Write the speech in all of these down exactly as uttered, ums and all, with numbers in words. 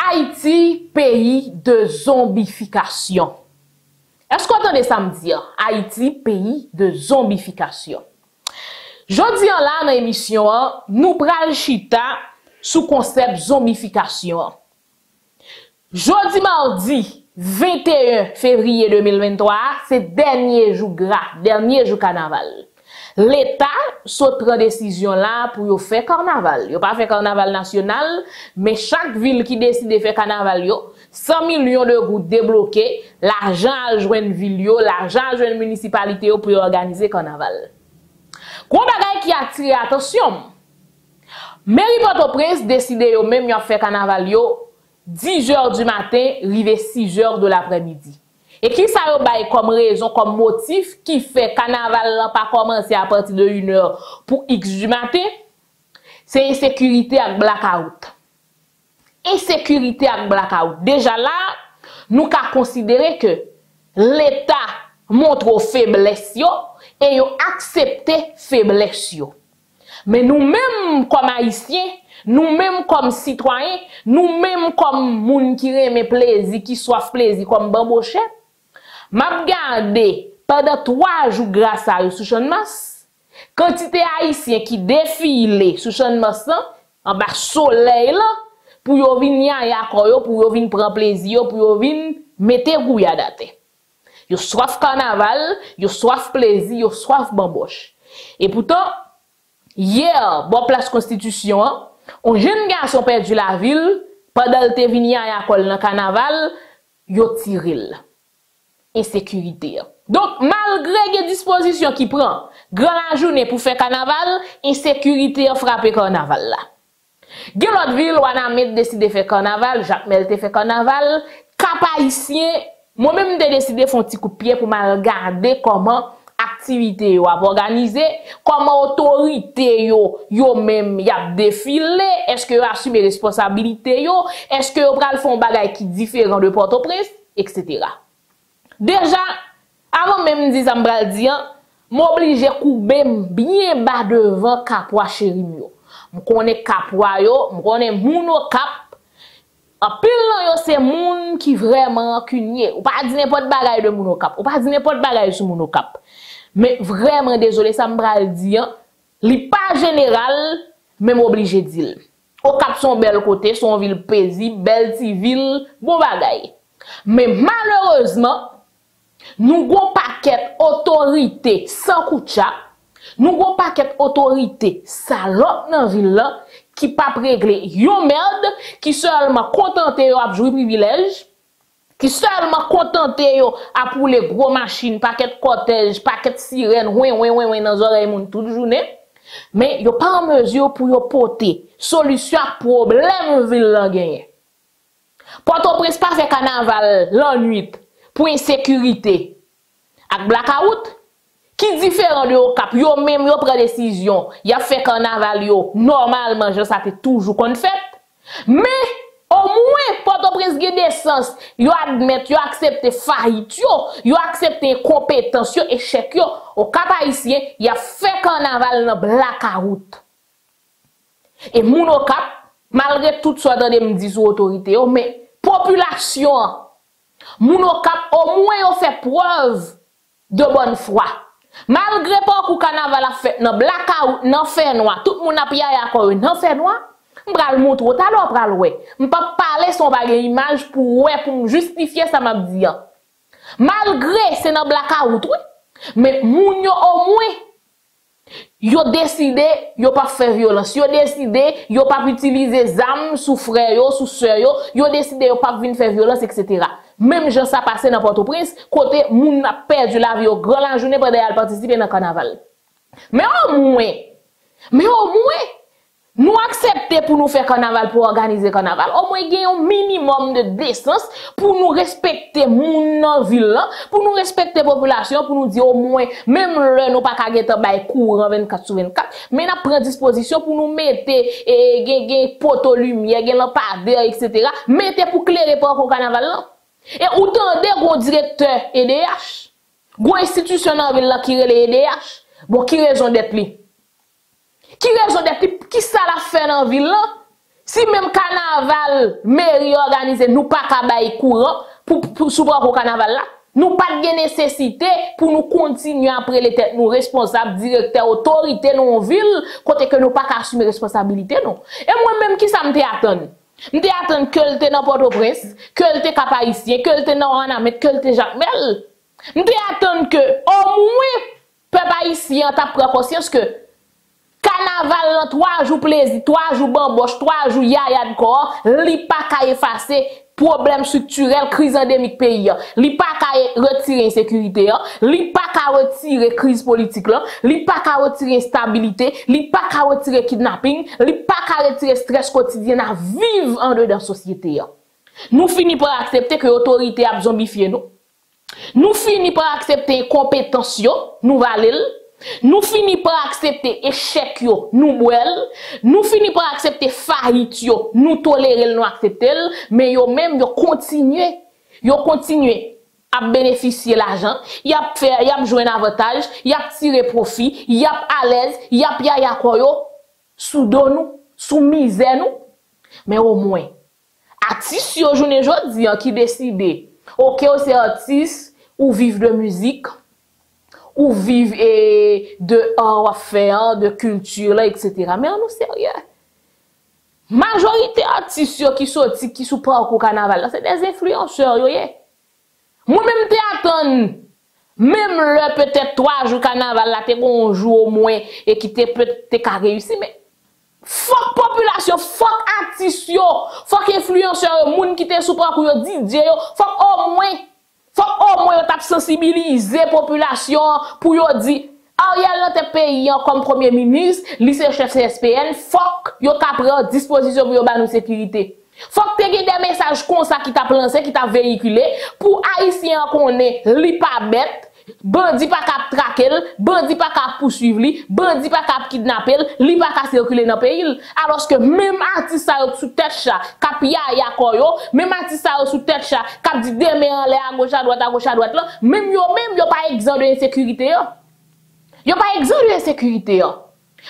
Haïti, pays de zombification. Est-ce qu'on entend ça me dire? Haïti, pays de zombification. Jodi an la, dans l'émission, nous pral chita sous concept zombification. Jodi mardi, vingt et un février deux mille vingt-trois, c'est dernier jour gras, dernier jour carnaval. L'État saute prend décision là pour faire carnaval. Yo pas fait carnaval national, mais chaque ville qui décide de faire carnaval yo, cent millions de gouttes débloqués, l'argent à joindre ville yo, l'argent à joindre municipalité yo pour organiser carnaval. Qu'on bagay qui attire attention. Mairie Port-au-Prince décide yo même yo faire carnaval yo dix heures du matin, rive six heures de l'après-midi. Et qui ça yo baye comme raison, comme motif, qui fait carnaval pas commencer à partir de une heure pour x du matin? C'est insécurité avec blackout. Insécurité avec blackout. Déjà là, nous ka considérer que l'État montre faiblesse yo et yo accepter faiblesse yo. Mais nous-mêmes comme haïtiens, nous-mêmes comme citoyens, nous-mêmes comme moun qui reme plaisir, qui soif plaisir comme bamboche, m'a regardé pendant trois jours grâce à eux sous champ de masse, quantité haïtien qui défilé sous champ de masse en bas soleil là pour yo venir à koyo, pour yo venir prendre plaisir, pour yo venir mettre gouya daté. Yo soif carnaval, yo soif plaisir, yo soif bamboche. Et pourtant hier, yeah, bon place constitution, on jeune garçon perdu la ville, pendant le te vini à l'école dans carnaval, yo tiril. Insécurité. Donc malgré les dispositions qui prend, grand la journée pour faire carnaval, insécurité frappe carnaval là. Gen l'autre ville, Anamèt décide de faire carnaval, Jacmel te fait carnaval, Cap-Haïtien, moi-même de décider font petit coup de pied pour mal regarder comment activité yo a organisé, comment autorité yo yo même y a défilé, est-ce que yo assume responsabilité yo, est-ce que yo pral font bagay qui différent de Port-au-Prince, et cetera. Déjà avant même di zam pral dire, m'oblige couper bien bas devant Kapwa chérim yo. M'konne Kapwa yo, m'konne Mouno Cap. En pile là yo c'est moun qui vraiment cunier, ou pas dire n'importe bagay de Mouno Cap, ou pas dire n'importe bagay sur Mouno Cap. Mais vraiment désolé, ça me bral dire, li pas général, même obligé d'il. Au Cap son bel côté, son ville paisible, belle petite ville, bon bagay. Mais malheureusement, nous gon paquet autorité sans koucha, nous gon paquet autorité salope dans ville là qui pas régler yon merde, qui seulement contenté yo a jouer privilège, qui seulement contenté yo a pour les gros machines, paquet cortège, paquet sirène, ouin ouin ouin ouin dans oreille moun toute journée, mais yo pas en mesure pour yo porter solution à problème ville là gagné. Port-au-Prince pas fait carnaval l'ennui pour insécurité avec blackout qui différent de au Cap, yo même yo prend décision, y a fait carnaval yo normalement, je ça fait toujours qu'on fait, mais au moins Port-au-Prince gen décence, yo admettre, yo accepter faillite yo, yo accepter incompétence yo, échec yo. Au Cap haïtien, y a fait carnaval dans blackout. Et moun au Cap, malgré tout ça, dans me disent autorité, mais population, moun au Cap, au moins yon fait preuve de bonne foi. Malgré pas que carnaval a fait, nan blackout, nan fait noir, tout moun a piya ya koyo, nan fait noir, m'bral montre tout à l'heure, m'bral wè. M'pa parler son bagay image pour wè, pour m'justifier ça m'a dit. Malgré c'est nan blackout, oui, mais moun yo au moins, yo décidé, yo pas faire violence, yo décidé, yo pas utiliser zam sous frère yo, sous sœur yo, yo décidé yo pas venir faire violence, et cetera. Même gens ça passé dans Port-au-Prince, côté moun a perdu la vie au grand la journée pendant elle participer dans carnaval. Mais au moins, mais au moins, nous accepter pour nous faire carnaval, pour organiser carnaval. Au moins, gagne un minimum de décence pour nous respecter moun nan ville, pour nous respecter population, pour nous dire au moins, même le nous pas ka gete bay courant vingt-quatre sur vingt-quatre, mais n'a prend disposition pour nous mettre et gagne gagne poteau lumière, gagne lampadaire, et cetera. Mettez pour clairer pour carnaval là. Et autant de gros directeur E D H, gros institution dans ville là qui relè E D H, bon qui raison d'être li? Qui raison d'être qui ça la fait dans ville là? Si même carnaval mairie organisé, nous pas kabay courant pour pour souprendre carnaval là, nous pas de nécessité pour nous continuer après les têtes nous responsables directeurs autorités non ville côté que nous pas assumer responsabilité non. Et moi même qui ça me attend. Je attend que le te dans Port-au-Prince, que le te Cap-Haïtien, que le te dans Anamèt, que le te Jacmel. Je attend que au moins peuple haïtien t'a prend conscience que carnaval, trois jours plaisir, trois jours bamboche, trois jours yaya de corps, li pa ka effacer problème structurel, crise endémique pays, li pa ka retirer insécurité, li pa ka retirer crise politique, li pa ka retirer instabilité, li pa ka retirer kidnapping, li pa ka retirer stress quotidien à vivre en dedans société. Nous finissons par accepter que l'autorité a zombifié nous. Nous finissons par accepter incompétence, nous valons. Nous finissons par accepter échec, nous boel, nous finissons par accepter faillite, nous tolérer, nous accepter, mais yo même yo continuer, yo continuer à bénéficier l'argent, y a faire, y a jouer un avantage, y a tirer profit, y a à l'aise, y a y a quoi yo sous don nous, sous misère nous, mais au moins artiste yo journée jodi qui décide, OK c'est artiste ou vivre de musique ou vivre et de affaires, de culture, et cetera. Mais on nous sérieux. Majorité artistes qui sont qui sont pas au carnaval, c'est des influenceurs. Moi-même, t'attends, même le peut-être trois jours carnaval, là, t'es bon jour au moins, et qui t'es peut-être qu'à réussir, mais fuck population, fuck artistes, fuck influenceurs, moun qui t'es sous pas pour D J, fuck au moins. Faut au moins t'a sensibiliser population pour yo di Ariel nan te pays comme premier ministre, lycée chef C S P N, faut yo t'a prendre disposition pour yo ba nou sécurité. Faut que te gen des messages comme ça qui t'a lancé, qui t'a véhiculé pour haïtien connait li pa bête, bandi pa k'ap traquer, bandi pa k'ap poursuivre li, bandi pa k'ap kidnapper, li pa ka circuler dans pays. Alors que même artiste ça sous tête ça, k'ap yaya koyo, même artiste ça sous tête ça, k'ap dit demain en l'air à gauche à droite à gauche à droite là, même yo même yo pas exempt de insécurité. Yo pas exempt de insécurité.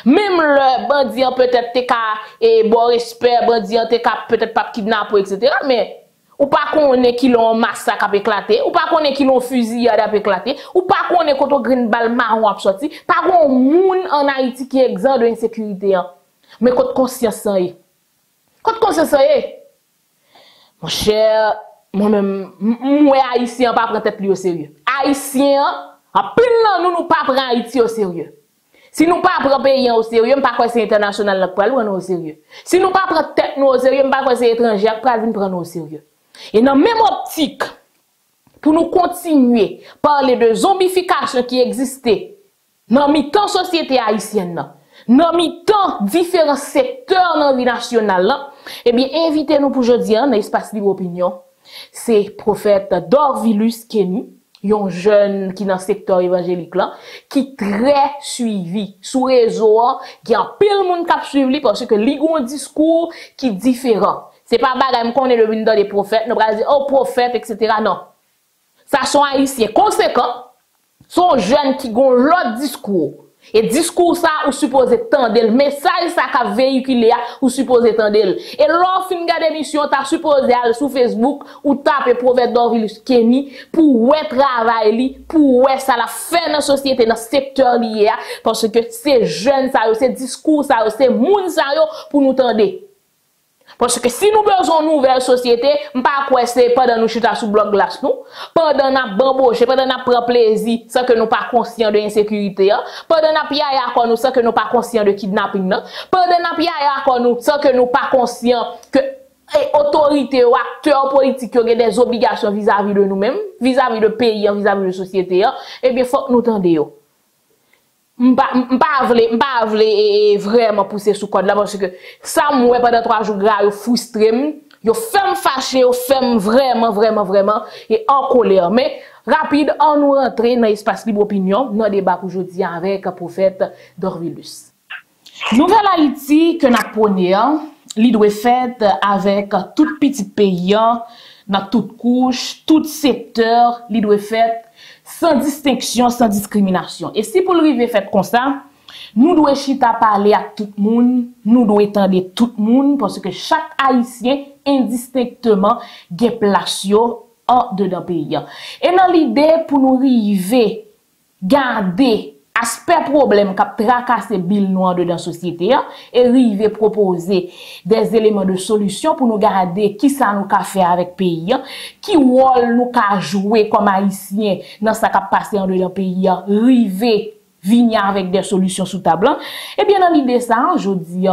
Même le bandit peut-être te ka et bon respect, bandit te ka peut-être pas kidnapper et cetera mais ou pas qu'on est qui l'ont massacre éclaté, ou pas qu'on est qui l'ont fusillade éclaté, ou pas qu'on est contre green ball marron à sorti, pas qu'on moun en Haïti qui est exempt de insécurité. Mais contre conscience, contre conscience, mon cher, moi-même, moi haïtien pas prendre tête lui au sérieux. Haïtien, en plein nous nous pas prendre Haïti au sérieux. Si nous pas prendre pays au sérieux, pas quoi c'est international là pour nous au sérieux. Si nous pas prendre tête nous au sérieux, pas quoi c'est étranger pas venir prendre nous au sérieux. Et dans même optique, pour nous continuer à parler de zombification qui existait dans mi-temps société haïtienne, dans mi-temps différents secteurs dans la vie nationale, eh bien, invitez-nous pour jeudi dans l'espace libre opinion. C'est le prophète Dorvilus Kenny, un jeune qui est dans le secteur évangélique, là, qui est très suivi sous réseau, qui a plein de monde qui a suivi parce que il a un discours qui est différent. C'est pas bagay qu'on est devenu dans les prophètes, nous allons dire, oh prophète, et cetera. Non. Ça sont haïtiens. Conséquent, sont jeunes qui ont l'autre discours. Et discours ça, ou supposé tendre. Le message ça qu'a véhiculé, ou supposé tendre. Et lorsque fin gade émission, t'as supposé aller sur Facebook, ou taper prophète Dorvilus Kenny, pour ouais travail, pour ouais ça la fait dans la société, dans le secteur lié, parce que ces jeunes ça, ces discours ça, ces moun ça, pour nous tendre. Parce que si nous besoin de nouvelle société, je ne sais pas c'est pendant nous chuter sous bloc glace, nous, pendant nous bamboche, pendant nous prendre plaisir, sans que nous ne soyons pas conscients de l'insécurité, pendant nous piaillons, sans que nous ne soyons pas conscients de kidnapping, pendant nous piaillons, sans que nous ne soyons pas conscients que les autorités ou acteurs politiques ont des obligations vis-à-vis de nous-mêmes, vis-à-vis de pays, vis-à-vis de société, eh bien, il faut que nous tendions. M'pa vle, m'pa vle et vraiment pousser sous code là parce que ça m'oué pendant trois jours là, yo frustré, yo femme fâché, yo femme vraiment vraiment vraiment et en colère. Mais rapide, on nous rentre dans l'espace libre opinion, dans débat pour aujourd'hui avec le prophète Dorvilus. Nouvelle Haïti que nous prenons, li doit fait avec tout petit pays, dans toute couche, tout secteur, li doit fait sans distinction, sans discrimination. Et si pour le rive fait comme ça, Nous devons chita parler à tout le monde, nous devons étendre tout le monde, parce que chaque Haïtien, indistinctement, a place en dedans pays. Et dans l'idée, pour nous arriver, garder aspect problème qui tracasse Bill noir de la société et arriver proposer des éléments de solution pour nous garder qui ça nous a fait avec pays, qui rôle nous a joué comme haïtien dans ce qui a passé en dedans pays, arriver venir avec des solutions sous table. Et bien dans l'idée ça je dis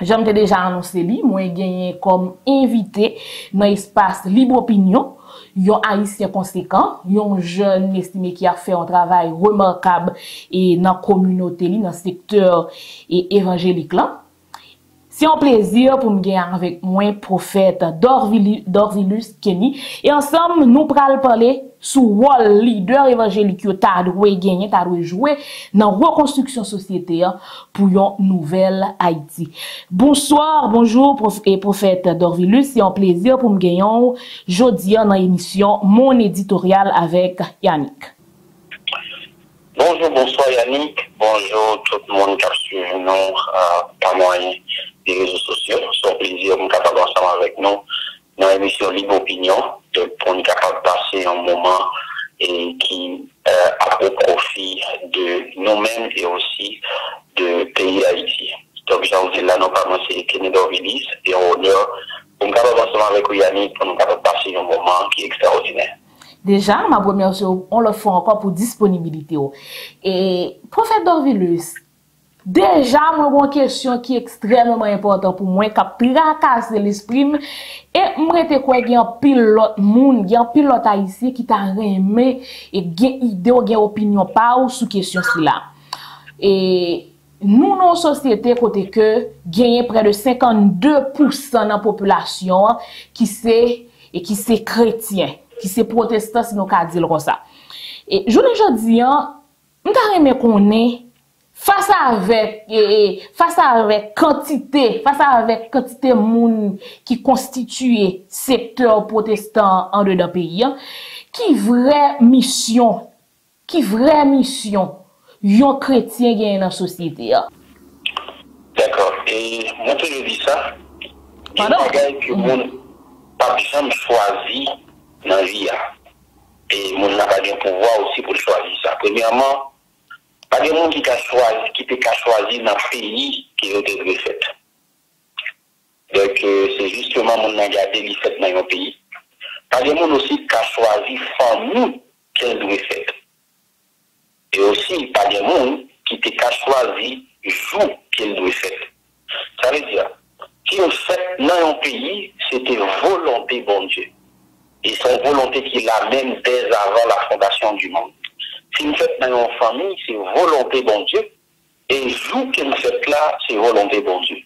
j'aime déjà annoncé lui moi gagné comme invité dans espace libre opinion yon haïtien conséquent, yon jeune estimé qui a fait un travail remarquable et dans communauté li, dans secteur et évangélique là. C'est un plaisir pour me gagner avec moi prophète Dorvilus Kenny et ensemble nous pral parler sur rôle leader évangélique qui t'a doué gagner, t'a doué jouer dans reconstruction société pour une nouvelle Haïti. Bonsoir, bonjour et prophète Dorvilus, c'est un plaisir pour me gagner aujourd'hui dans l'émission Mon éditorial avec Yannick. Bonjour, bonsoir Yannick, bonjour tout le monde qui a suivi nous à Pamoy des réseaux sociaux. C'est un plaisir de nous capable ensemble avec nous dans l'émission Libre Opinion, de pour nous capable de passer un moment et qui euh, a au profit de nous-mêmes et aussi de pays Haïti. Donc j'en dis là, nous parlons c'est Kenny Dorvilus et on honneur pour nous capable ensemble avec Yannick pour nous capable de passer un moment qui est extraordinaire. Déjà, ma première chose, on le fait encore pour disponibilité. Et, prophète Dorvilus, déjà, mon une question qui est extrêmement importante pour moi, qui a fracassé l'esprit, et moi, je crois qu'il y a un pilote monde, il y a un pilote haïtien qui t'a aimé, et qui a une idée, qui a une opinion, pas ou sous question cela. Et, nous, nos sociétés, côté que, gagnent près de cinquante-deux pour cent de la population qui c'est, et qui c'est chrétien. Qui c'est protestant si nous avons dit comme ça. Et je le dis, nous aimé qu'on est face avec face avec quantité, face avec quantité monde qui constitue secteur protestant en dedans pays, qui vraie mission, qui vraie mission, yon chrétien gagne dans la société. D'accord. Et moi je dis ça. Pardon? Que monde pas jamais choisi dans la vie. Et mon n'a pas de pouvoir aussi pour choisir ça. Premièrement, pas de monde qui peut choisir, qui peut choisir dans le pays qui est été fait. Donc, c'est justement mon n'a gardé les faits dans le pays. Pas de monde aussi qui a choisi famille qui est été fait. Et aussi, pas de monde qui peut choisi jour qui est été fait. Ça veut dire, si on fait dans un pays, c'était volonté, bon Dieu. Et son volonté qu'il a même dès avant la fondation du monde. Si nous faites dans une famille, c'est volonté bon Dieu. Et jour que nous faites là, c'est volonté bon Dieu.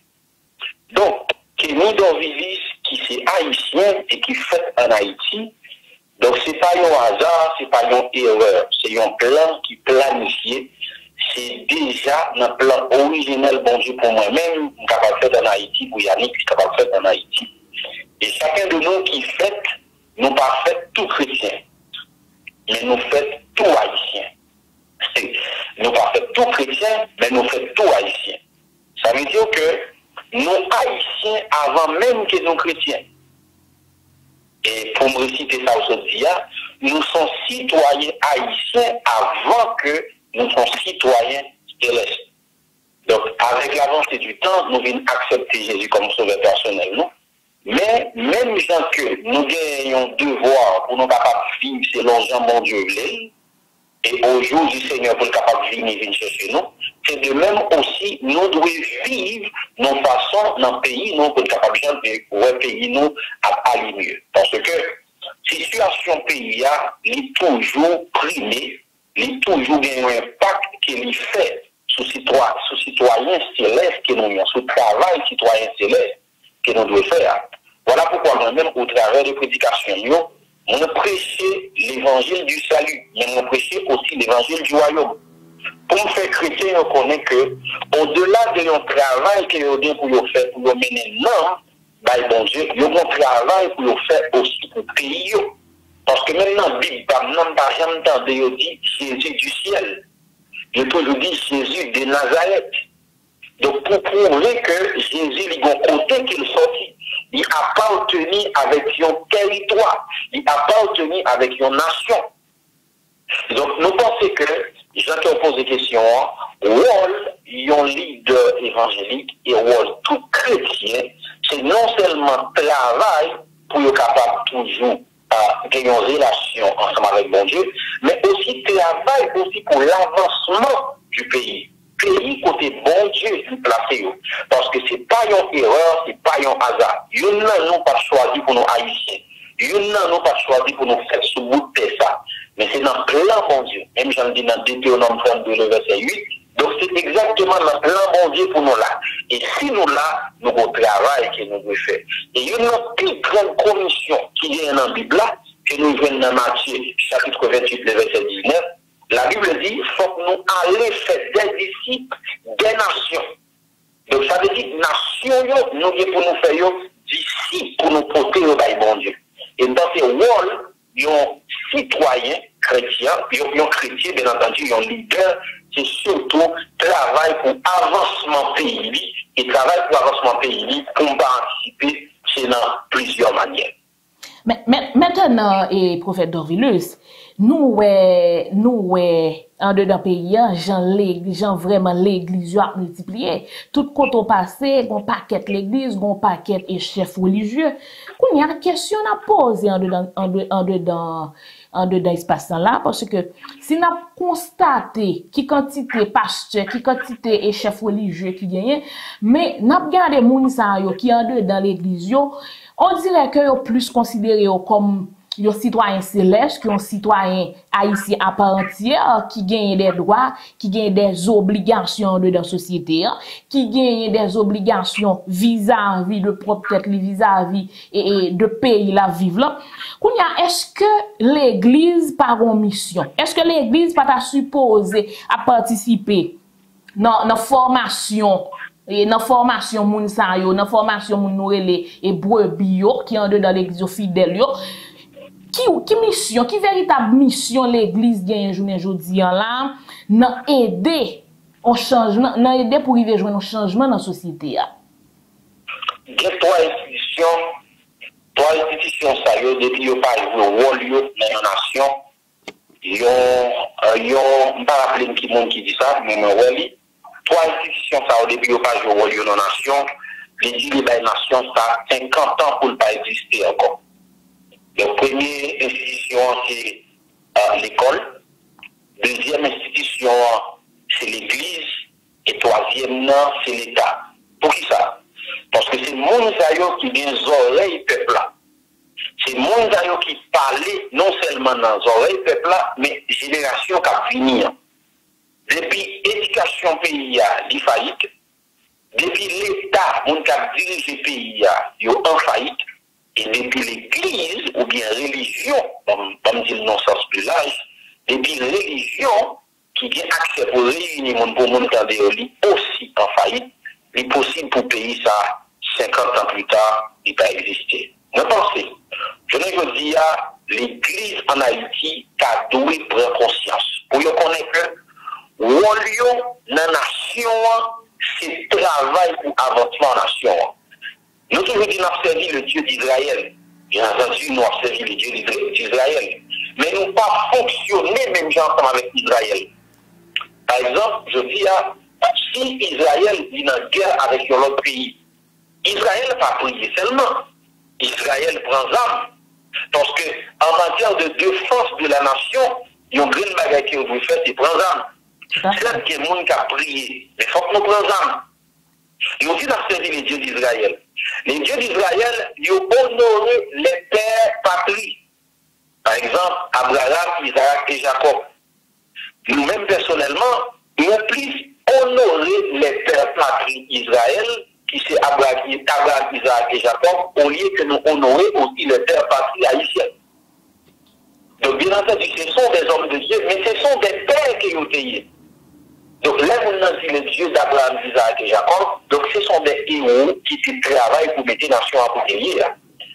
Donc, Kenny Dorvilus, qui c'est haïtien et qui fait en Haïti, donc ce n'est pas un hasard, ce n'est pas une erreur. C'est un plan qui planifié. C'est déjà un plan originel bon Dieu pour moi-même, capable de faire en Haïti, pour Yannick, capable de faire en Haïti. Et chacun de nous qui fait, nous pas fait tout chrétien, mais nous fait tout haïtien. Nous pas fait tout chrétien, mais nous fait tout haïtien. Ça veut dire que nous haïtiens avant même que nous chrétiens. Et pour me citer ça aujourd'hui, nous sommes citoyens haïtiens avant que nous sommes citoyens célestes. Donc avec l'avancée du temps, nous venons accepter Jésus comme sauveur personnel, non? Mais même gens que nous gagnons devoir pour nous capables de vivre selon Jean mon Dieu voulait, et au jour du Seigneur pour nous capables de vivre, vivre chez nous, c'est de même aussi nous devons vivre nos façons dans le pays, nous pour nous capables de vivre pour un pays nous à aller mieux. Parce que la situation pays est toujours primée, il est toujours un impact qu'il fait sur les citoyens célestes que nous avons, sur le travail citoyen céleste que nous devons faire. Voilà pourquoi moi-même, au travers de prédications, on prêche l'évangile du salut, mais on prêche aussi l'évangile du royaume. Pour nous faire chrétien, on connaît que, au-delà de notre travail que nous devons faire pour nous mener, non, bah, bon Dieu, nous avons un travail pour nous faire aussi pour le pays. Parce que maintenant, Bible, nous n'avons pas jamais entendu dire Jésus du ciel. je peux le dire Jésus de Nazareth. Donc pour prouver que Jésus, il bon côté qu'il sortit, il appartenait avec son territoire, il appartenait avec son nation. Donc nous pensons que, j'en te pose des questions, rôle, un leader évangélique et rôle tout chrétien, c'est non seulement travail pour être capable toujours de gagner une relation ensemble avec mon Dieu, mais aussi travail aussi pour l'avancement du pays. Pays côté bon Dieu du placé. Parce que ce n'est pas une erreur, ce n'est pas un hasard. Nous n'avons pas choisi pour nous haïtiens. Nous n'avons pas choisi pour nous faire ce bout de ça. Mais c'est dans le plan bon Dieu. Même j'en dis dans Deutéronome trente-deux, le verset huit. Donc c'est exactement dans le plan bon Dieu pour nous là. Et si nous là, nous avons travail que nous devons faire. Et il y a une plus grande commission qui est dans la Bible là, que nous venons dans Matthieu, chapitre vingt-huit, le verset dix-neuf. La Bible dit, il faut que nous allions faire des disciples des nations. Donc ça veut dire que nations, nous devons pour nous faire disciples pour nous porter au bail bon Dieu. Et dans ces rôles, ils ont citoyens chrétiens, ils ont chrétiens, bien entendu, ils ont leaders, c'est surtout travail pour avancement pays, et travail pour avancement pays, pour participer, c'est dans plusieurs manières. Mais, mais, maintenant, et prophète Dorvilus, nous, ouais, nous, ouais, en dedans pays, gens vraiment l'église a multiplié. Tout quand on passait, on paquette l'église, on paquette et chef religieux. Qu'on y a une question à poser en dedans, en dedans, en dedans espace là, parce que si on a constaté qui quantité pasteur, qui quantité et chef religieux qui gagnent, mais on a regardé moun sa yo qui en dedans l'église, on dirait que yo plus considéré comme un citoyen céleste, un citoyen haïtien à part entière, qui gagne des droits, qui gagne des obligations de la société, qui gagne des obligations vis-à-vis de propre tête, vis-à-vis et de pays la vivre. Est-ce que l'Église par en mission? Est-ce que l'Église pas ta supposée à participer dans la formation? Et dans la formation moun sa yo, dans la formation moun nou rele et brebis yo, qui en dedans l'église fidèle yo. Qui, qui mission, qui véritable mission l'église gagne journée aujourd'hui en là, n'a aider au changement, n'a aider pour y rejoindre un changement dans la société. Il y a trois institutions, trois institutions ça yo depuis yo pas joué rôle yo dans nation. Yo yo pas rappeler qui monde qui dit ça, mais moi rôle. Trois institutions, ça, au début, pas joué au rôle de la nation. Les dix libérales nations, ça a cinquante ans pour ne pas exister encore. La première institution, c'est euh, l'école. Deuxième institution, c'est l'église. Et troisième, non, c'est l'État. Pour qui ça? Parce que c'est Mounzaïo qui vient aux oreilles peuple là. C'est Mounzaïo qui parlait non seulement dans les oreilles peuple là, mais génération qui a fini. Depuis l'éducation pays, il faillite. Depuis l'État, on a dirigé le pays, il est en faillite. Et depuis l'Église, ou bien religion, comme dit le non-sens plus large, depuis religion, qui a accès pour réunir les gens pour monter au lit, aussi en faillite, il est possible pour le pays, ça, cinquante ans plus tard, il n'a pas existé. Ne pensez, je ne dis pas, l'Église en Haïti a doué prendre conscience. Pour qu'on connaître que, Wolion, la nation, c'est travail pour avancement nation. Nous toujours dit nous avons servi le Dieu d'Israël. Bien entendu, nous avons servi le Dieu d'Israël. Mais nous n'avons pas fonctionné même gens avec Israël. Par exemple, je dis à, si Israël est en guerre avec l'autre pays, Israël n'a pas prié seulement. Israël prend l'arme. Parce que en matière de défense de la nation, il y a une grande bagarre qui est faite et prend l'arme. C'est là que les gens qui ont prié, mais il faut que nous prenions âme. Ils ont dit d'asservir les dieux d'Israël. Les dieux d'Israël, ils ont honoré les pères patries. Par exemple, Abraham, Isaac et Jacob. Nous-mêmes, personnellement, ils ont plus honoré les pères patries Israël, qui c'est Abraham, Abraham, Isaac et Jacob, au lieu que nous honorer aussi les pères patries haïtiens. Donc, bien entendu, ce sont des hommes de Dieu, mais ce sont des pères qui ont été. Donc là, on a dit le Dieu d'Abraham, d'Isaac et Jacob. Donc ce sont des héros qui travaillent pour mettre les nations à bouteiller.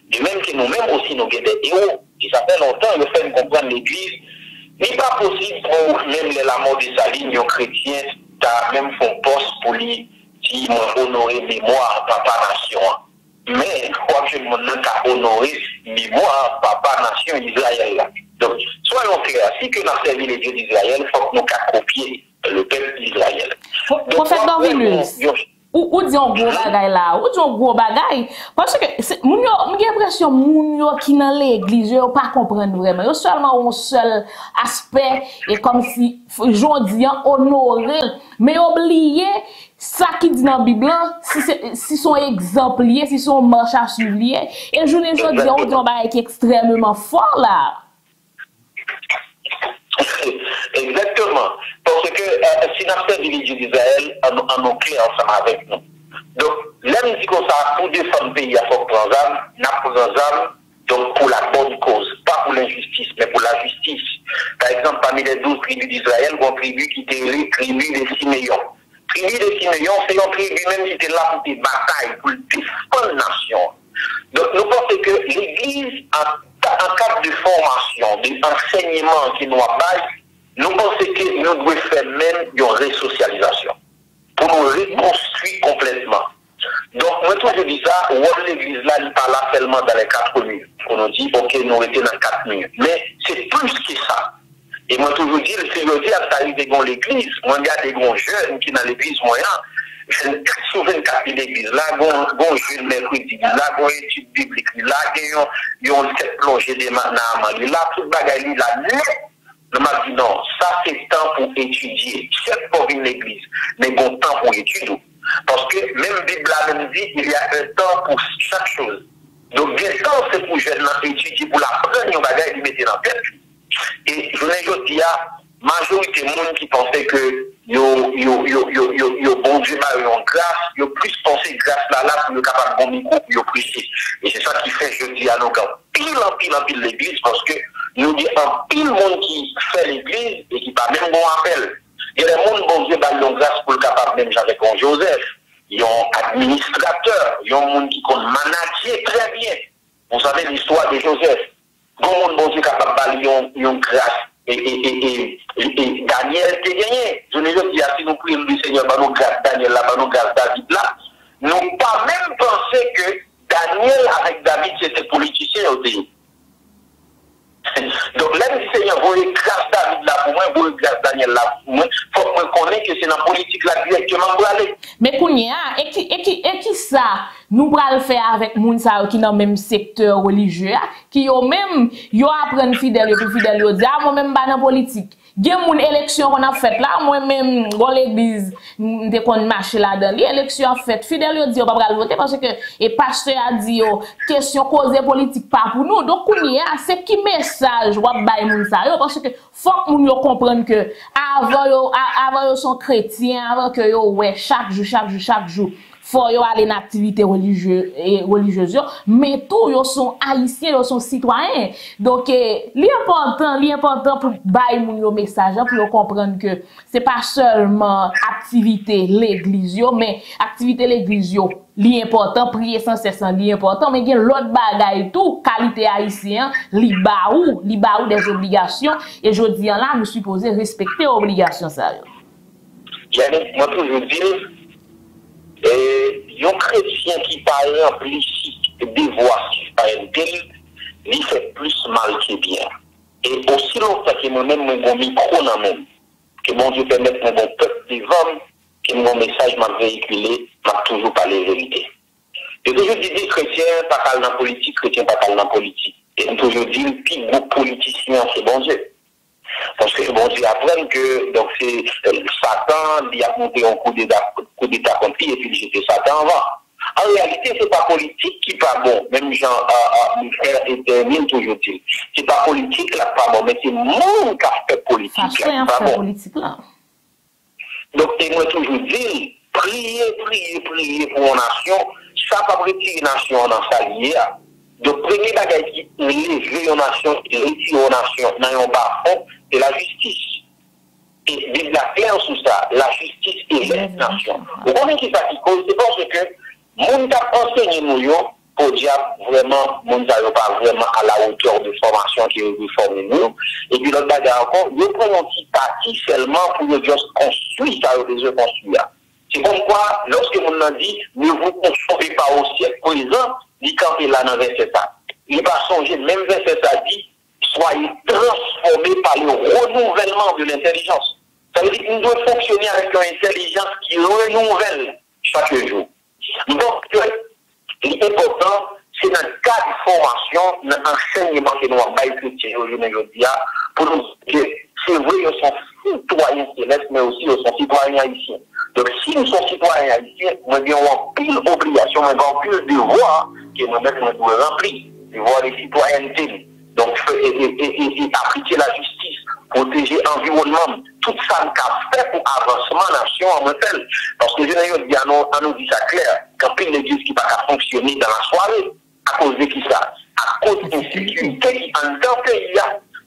De même que nous-mêmes aussi, nous avons des héros. Et ça fait longtemps, nous faisons comprendre l'Église. Il n'est pas possible pour même la mort de Saline, un chrétien, t'as même son poste pour lui qui m'a honoré mémoire papa nation. Mais quoi que le monde n'a honoré mémoire papa nation Israël. Donc, soyons clairs, si que nous avons servi les dieux d'Israël, il faut que nous copier le peuple d'Israël. Prophète Dorvilus, où dit un gros bagaille là? Où dit un gros bagaille? Parce que j'ai l'impression que les gens qui sont dans l'église ne comprennent pas vraiment. Ils ont seulement un seul aspect, et comme si aujourd'hui honoré, mais oublié ça qui dit dans la Bible, si, si son exemple lié, si son marche à suivre lié. Et je ne dis pas, on dit un bagaille qui est extrêmement fort là. Exactement. Parce que euh, si nous sommes divisés d'Israël, nous sommes clairs ensemble avec nous. Donc, l'homme dit qu'on ça pour défendre le pays, à faut prendre âme, n'a pas âme, donc pour la bonne cause, pas pour l'injustice, mais pour la justice. Par exemple, parmi les douze tribus d'Israël, il y a une tribu qui était les tribus des Siméons. Tribu des Siméons, c'est une tribu même qui était là pour des batailles, pour défendre la nation. Donc, nous pensons que l'Église a en cadre de formation, d'enseignement qui nous appelle, nous pensons que nous devons faire même une résocialisation pour nous reconstruire complètement. Donc, moi, je dis ça, l'église là n'est pas là seulement dans les quatre murs. On nous dit, ok, nous étions dans quatre murs. Mais c'est plus que ça. Et moi, toujours dire, c'est le dire, à l'arrivée de l'église, moi, il y a des grands jeunes qui sont dans l'église moyenne. Souvent, il y a l'église, là, bon jeu de mercredi, là, bon étude biblique, là, il y a cette plongée des manamans, là, tout bagaille, là, mais, je dis non, ça, c'est temps pour étudier, c'est pour une église, mais bon temps pour étudier. Parce que même la Bible, la même dit, il y a un temps pour chaque chose. Donc, bien temps, c'est pour jeunes étudier, pour la première bagaille, ils mettent dans la tête. Et je ne dis pas, majorité des gens qui pensaient que yo yo yo yo yo yo bon Dieu m'a en grâce, yo plus pensé grâce là là pour le capable bon micro pour yo prêcher. Et c'est ça qui fait je dis à nos gars pile en pile en pile l'église parce que nous dit en pile monde qui fait l'église et qui pas même bon appel. Il y a des monde bon Dieu m'a en grâce pour le capable même j'avais con Joseph. Ils ont administrateur, ils ont monde qui compte manager très bien. Vous savez l'histoire de Joseph. Bon monde bon Dieu capable ils ont grâce. Et, et, et, et, et Daniel t'est gagné. Je ne veux dire si nous prions le Seigneur, nous grâce Daniel là, nous grâce David là. Nous pas même pensé que Daniel avec David c'était politicien au pays. Donc là, le Seigneur voulait grâce David là pour moi, voulait grâce Daniel là pour moi. Faut que je connaisse que c'est dans la politique là directement pour aller. Mais Kounia, et qui, et qui, et qui ça? Nous pral faire avec moun sa qui dans même secteur religieux qui yo même yo apprendre fidèle pour fidèle yo dit moi même pas dans politique gen moun élection qu'on a fait là moi même dans l'église de qu'on marcher là dans l'élection faite fidèle yo dit on pas pral voter parce que et pasteur a dit question cause politique pas pour nous donc kounya c'est qui message ou bay moun sa yo parce que faut moun yo comprendre que avant yo avant yo sont chrétiens avant que yo ouais chaque jour chaque jour chaque jour faut y aller une activité religieuse et religieuse mais tous ils sont haïtiens ils sont citoyens donc eh, l'important l'important pour bailler mon message pour comprendre que c'est pas seulement activité l'église mais activité l'église l'important prier sans cesse l'important mais il y a l'autre bagaille tout qualité haïtien li ba ou li ba ou des obligations et je dis là nous supposons respecter obligations ça Yannick moi toujours dire et un chrétien qui parle en plus des voix qui parlent d'elle, il fait plus mal que bien. Et aussi longtemps que moi-même, mon bon micro, non même, que mon Dieu permette mon bon peuple des hommes, que mon message m'a véhiculé, m'a toujours parlé vérité. Et toujours dit, chrétien, pas parle dans la politique, chrétien, pas parle dans la politique. Et toujours dit, le plus gros politicien, c'est bon Dieu. Parce que bon Dieu apprenne que donc c'est euh, Satan, il a monté un coup d'état contre lui et puis j'étais Satan avant. En réalité, c'est pas politique qui pas bon, même Jean euh, euh, mon frère éternel toujours dit. C'est pas politique là pas bon, mais c'est mon café politique ça, là pas bon. Politique, là. Donc et moi toujours dit, priez, priez, priez pour mon nation, ça pas retirer nation dans sa liée. Donc, premier bagage qui lève une nation, qui retire une nation, n'ayons pas fond, c'est la justice. Et Bible la claire sous ça, la justice et la nation. Vous comprenez qui ça qui cause, c'est parce que, mon cap enseigné nous, pour dire vraiment, nous ne sommes pas vraiment à la hauteur de formation qui est formée nous. Et puis l'autre bagarre encore, nous prenons une petite partie seulement pour nous construire ça, nous les construire. C'est pourquoi, lorsque nous nous dit, ne vous consommez pas au siècle présent, dit quand il a dans verset ça. Il va songer, même verset ça dit, soyez transformés par le renouvellement de l'intelligence. Ça veut dire que nous devons fonctionner avec une intelligence qui renouvelle chaque jour. Donc, l'important, c'est dans le cadre de formation, dans l'enseignement que nous avons écouté aujourd'hui, pour nous dire que c'est vrai, nous sommes citoyens célestes, mais aussi nous sommes citoyens haïtiens. Donc, si nous sommes citoyens haïtiens, nous avons pile obligation, nous avons pile devoir que nous-mêmes nous devons remplir, devoir de citoyenneté. Donc, et, et, et, et appliquer la justice, protéger l'environnement, tout ça nous a fait pour avancement de la nation en tel. Parce que je n'ai dit à nous dit ça clair, quand une église qui va fonctionner dans la soirée, à cause de qui ça? À cause de l'insécurité qui en tant que pays.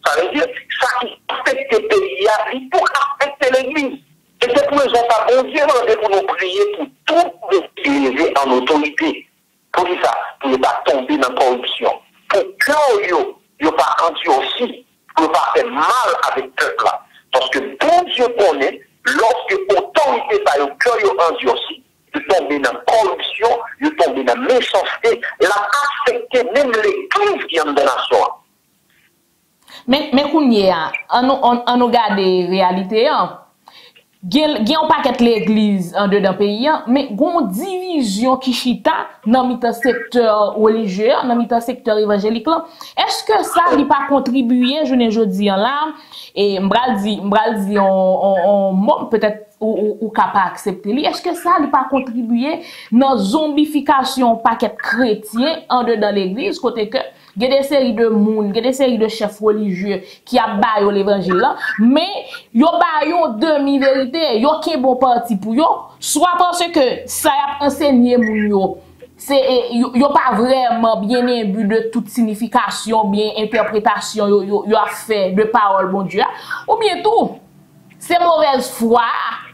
Ça veut dire ça qui affecte le pays, il faut affecter l'église. Et c'est pour les gens qui ont dit pour nous prier pour tout utiliser en autorité. Pour ça, pour ne pas tomber dans la corruption. Pour que nous il n'y a pas rendu aussi, il ne pas faire mal avec le peuple. Parce que bon Dieu connaît, lorsque l'autorité par le cœur rendu aussi, il tombe dans la corruption, il tombe dans la méchanceté, il a affecté même l'église qui est dans la soirée. Mais, mais, on regarde les réalités. Il y a un paquet de l'église en dedans pays, mais il y a une division qui chita dans le secteur religieux, dans le secteur évangélique. Est-ce que ça n'a pas contribué, je ne dis en larmes, et Mbraldi, on peut-être ou capable d'accepter. Est-ce que ça n'a pas contribué dans la zombification paquet chrétien en dedans l'église, côté que il y a des séries de monde, il y a des séries de chefs religieux qui abattent l'évangile, mais ils abattent demi-vérité, ils ont un bon parti pour eux, soit parce que ça a enseigné moun, ils n'ont pas vraiment bien imbu de toute signification, bien interprétation, ils ont fait de parole, bon Dieu, ou bien tout, c'est mauvaise foi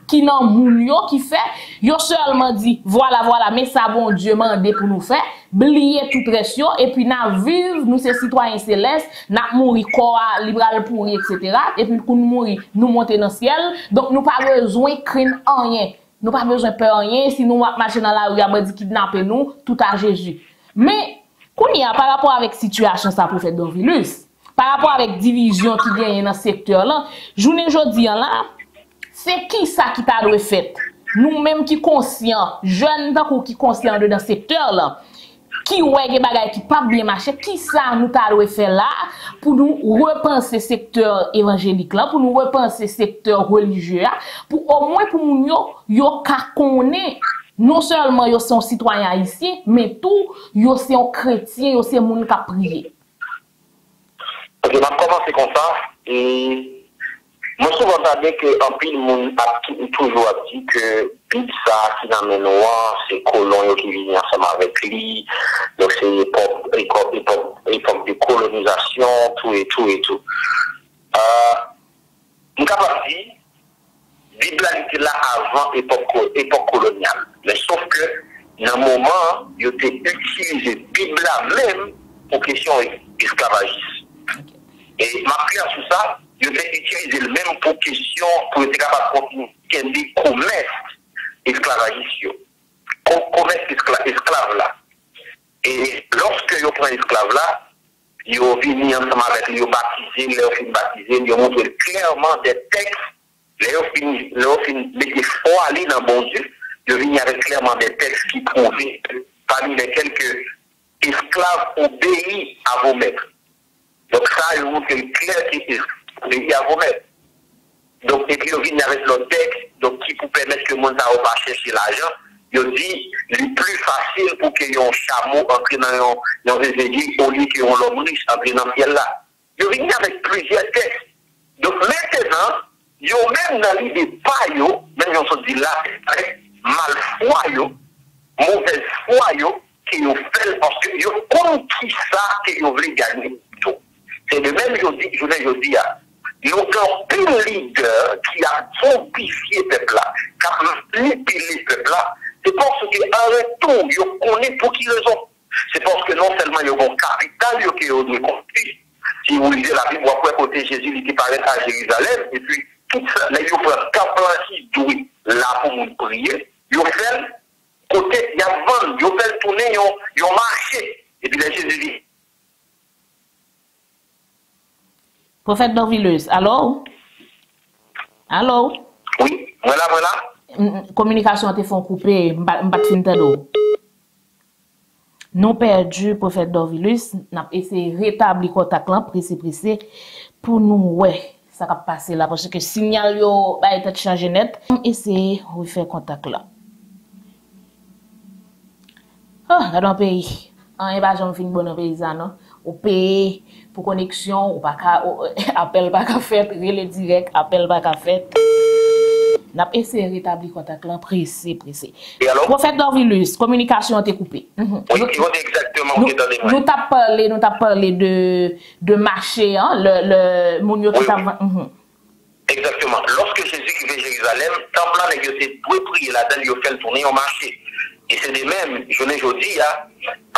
qui n'en moun qui fait, ils ont seulement dit, voilà, voilà, mais ça, bon Dieu, mandé pour nous faire. Blier toute pression, et puis nous vivons, nous sommes citoyens célestes, nous mourons, corps, libéral pourri, et cetera. Et puis nous mourons, nous montons dans le ciel. Donc nous n'avons pas besoin de craindre rien. Nous n'avons pas besoin de peur rien. Si nous marchons dans la rue, nous allons kidnapper nous, tout à Jésus. Mais, par rapport à la situation, ça pour faire Dorvilus, par rapport à la division qui gagne dans ce secteur-là, journée aujourd'hui, c'est qui ça qui t'a dû faire? Nous-mêmes qui conscients, jeunes qui conscients dans ce secteur-là, qui ouais des bagages qui pas bien marché, qui ça nous t'a doit faire là pour nous repenser secteur évangélique là, pour nous repenser secteur religieux là, pour au moins pour nous yo yo ka connaît non seulement yo sont citoyens haïtiens, mais tout yo c'est un chrétien, yo c'est moun ka prier. OK, on va commencer comme ça et moi souvent dire que en pile moun a toujours dit que ça qui dans le noir, c'est colons qui viennent ensemble avec lui, donc c'est l'époque de colonisation, tout et tout et tout. Nous avons dit, la Bible était là avant l'époque coloniale, mais sauf que, dans le moment, il était utilisé la Bible même pour question esclavagiste. Et ma prière sur ça, il était utilisé même pour question, pour être capable de commerce. Esclavagiste, commerce esclave là. Et lorsque vous prenez esclave là, vous venez ensemble avec lui, vous baptisez, vous baptisez, vous montrez clairement des textes, vous mettez foi aller dans bon Dieu, vous venez avec clairement des textes qui prouvent, parmi lesquels que esclaves obéissent à vos maîtres. Donc ça, vous montrez clair qu'ils obéissent à vos maîtres. Donc, et puis, il vient avec le texte, donc, qui pour permettre que le monde n'aille pas chercher l'argent, il dit, le plus facile pour qu'il y ait un chameau entre dans les églises, au lieu qu'il y ait un homme riche entre dans le ciel là. Il vient avec plusieurs textes. Donc, maintenant, il y a même dans l'idée pas, même si on se dit là, mal foi, mauvaise foi, qui ont fait, parce qu'ils ont conquis ça, qu'ils ont voulu gagner. C'est le même, je vous dis, nous avons un leader qui a zombifié le peuple là, qui a manipulé le peuple là. C'est parce qu'en retour, on connaît pour qui raison. C'est parce que non seulement il y a un capital qui est reconstruit. Si vous lisez la Bible, vous voyez côté Jésus qui paraît à Jérusalem, et puis tout ça, là, il y a un caplan qui est là pour nous prier. Il y a un côté, il y a un vent, il y a un tourné, il y a un marché. Et puis là, Jésus dit. Prophète Dorvilus, allô? Allô? Oui, voilà, voilà. Communication te font couper, m'bat fin tado. Non perdu, prophète Dorvilus, n'a essayé de rétablir le contact là, pressé, pressé, pour nous, ouais, ça va passer là, parce que le signal a été changé net. On essaie de refaire contact là. Ah, dans le pays, on n'est pas jamais fini bon dans le pays, non? Au pays, pour connexion, ou pas qu'à, appel pas qu'à faire, relais direct, appel pas qu'à faire. N'a pas essayé de rétablir le contact là, pressé, pressé. Prophète Dorvilus, communication a été coupée. Mm -hmm. Oui, nous, exactement nous, nous, nous t'as parlé, nous t'as parlé de, de marché, hein, le, le, mon oui, oui. Mm -hmm. Exactement. Lorsque Jésus est venu à Jérusalem, le temple là, il était doué prier là-dedans, il a fait le tourner au marché. Et c'est de même, je ne dis pas,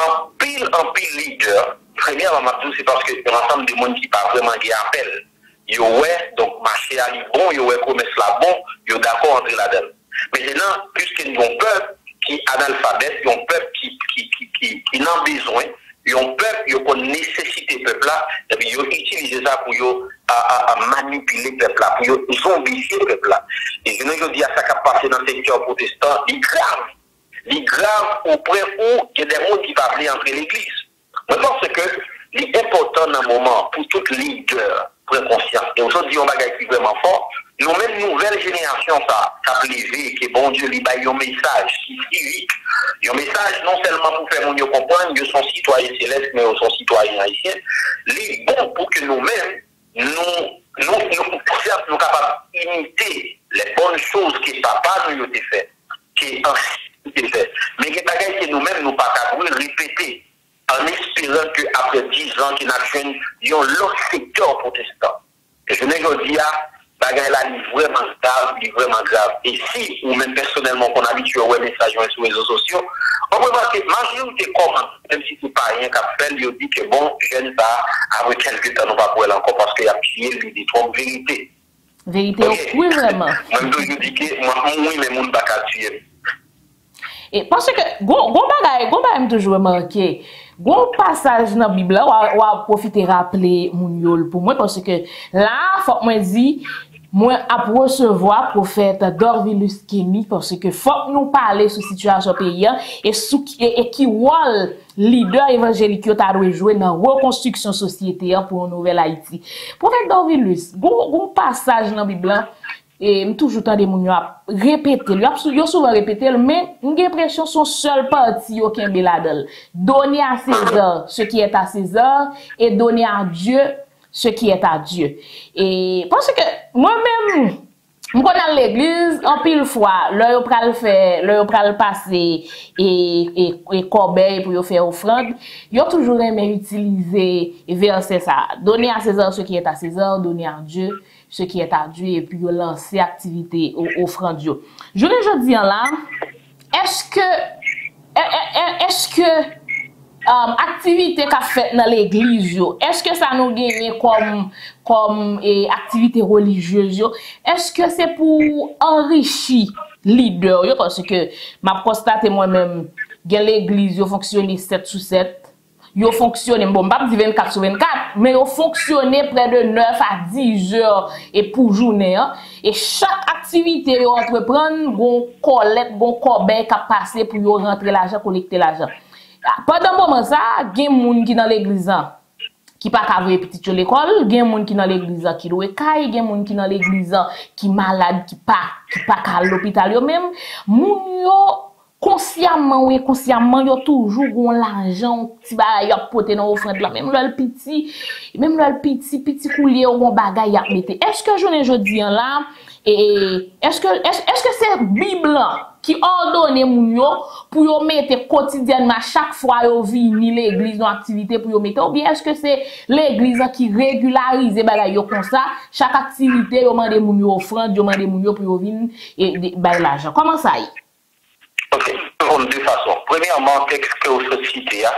en pile, en pile leader, premièrement, c'est parce que l'ensemble du monde qui n'a pas vraiment des appels. Yo ouais, donc marché à bon, yo ouais, commerce là bon, yo d'accord entre là-dedans. Mais maintenant, puisque nous avons peuple qui est analphabète, nous avons peuple qui, qui, qui, qui, qui n'en besoin, nous avons peuple, nous avons nécessité peuple là, et puis nous utilisons ça pour yo, à, à, à manipuler peuple là, pour nous zombifier peuple là. Et nous, je dis à ça qui a passé dans le secteur protestant, il est grave. Il est grave auprès où il y a des gens qui vont appeler entrer l'église. Je pense que l'important dans le moment pour tout leader, prendre conscience. Et aujourd'hui, on va gagner vraiment fort. Nous-mêmes, nouvelle génération, ça, ça plaisait, que bon Dieu, il y a un message civique. Un message non seulement pour faire mon comprendre, que son citoyen céleste, mais son citoyen haïtien. Les bons pour que nous-mêmes, nous, nous, nous, certes, nous capables d'imiter les bonnes choses que papa nous a fait, que ancien a fait. Mais que bagaille que nous-mêmes, nous pas capables de répéter. En espérant qu'après dix ans qu'il n'a fait, il y a l'autre secteur protestant. Et je ne dis pas, bagaille là, il est vraiment grave, il est vraiment grave. Et si, ou même personnellement, qu'on habitue aux messages sur les réseaux sociaux, on peut voir que majorité comment, même si c'est pas rien qu'à faire, il dit que bon, je ne pas, avec quelques temps, on va pour elle encore parce qu'il a pillé, lui dit trop vérité. Vérité, oui, vraiment. Même si je dis que, moi, oui, mais mon bac à tuer. Et parce que, gros bagaille, gros bagaille, toujours remarqué. Bon passage dans la Bible, là, on va profiter de rappeler mon yol pour moi, parce que là, faut que je dis, moi, à recevoir prophète Dorvilus Kenny, parce que faut nous parler sur la situation pays, et sous et qui wall leader évangélique qui a joué dans la reconstruction société pour une nouvelle Haïti. Prophète Dorvilus, bon passage dans la Bible, là, et toujours tendez mon à répéter, il a souvent répété, mais une impression son seul parti au Kembeladel. Donner à César ce qui est à César et donner à Dieu ce qui est à Dieu. Et parce que moi-même, je connais l'église en pile fois, l'œil pral fait, l'œil pral passer et et, et corbeille pour faire offrande, ils ont toujours aimé utiliser verset ça. Donner à César ce qui est à César, donner à Dieu ce qui est à Dieu, et puis yo lancer activité au, au franc Dieu. Je ne dis là, est-ce que, est-ce que um, activité qu'a fait dans l'église, est-ce que ça nous gagne comme, comme eh, activité religieuse, est-ce que c'est pour enrichir leader, yo? Parce que ma constate moi-même, l'église fonctionne sept sous sept, yo fonctionne, bon, pas vingt-quatre sur vingt-quatre, mais yo fonctionne près de neuf à dix heures et pour journée, hein? Et chaque activité yo entreprendre, gon collecte, gon corbeille qui passe pour yo rentrer l'argent, collecter l'argent. Pendant moment ça, gen moun ki dans l'église qui pas kavre petit yo l'école, gen moun ki dans l'église qui loue kay, gen moun ki dans l'église qui malade, qui pas qui pas ka l'hôpital yo même, moun yo consciemment ou inconsciemment, il y a toujours l'argent qui va porter dans l'offrande là. Même le petit, même le petit, petit coulier ou un bagage y a mettre. Est-ce que je ne jodi là, et est-ce que est-ce que c'est Bible qui ordonne moun yo pour yo mettre quotidiennement chaque fois yo vini l'église dans activité pour yo mettre, ou bien est-ce que c'est l'église qui régularise bagay yo comme ça, chaque activité yo mande moun yo offrande, yo mande moun yo pour yo vinn et bagay l'argent. Comment ça y? Ok, de façon. premièrement, texte que la société a,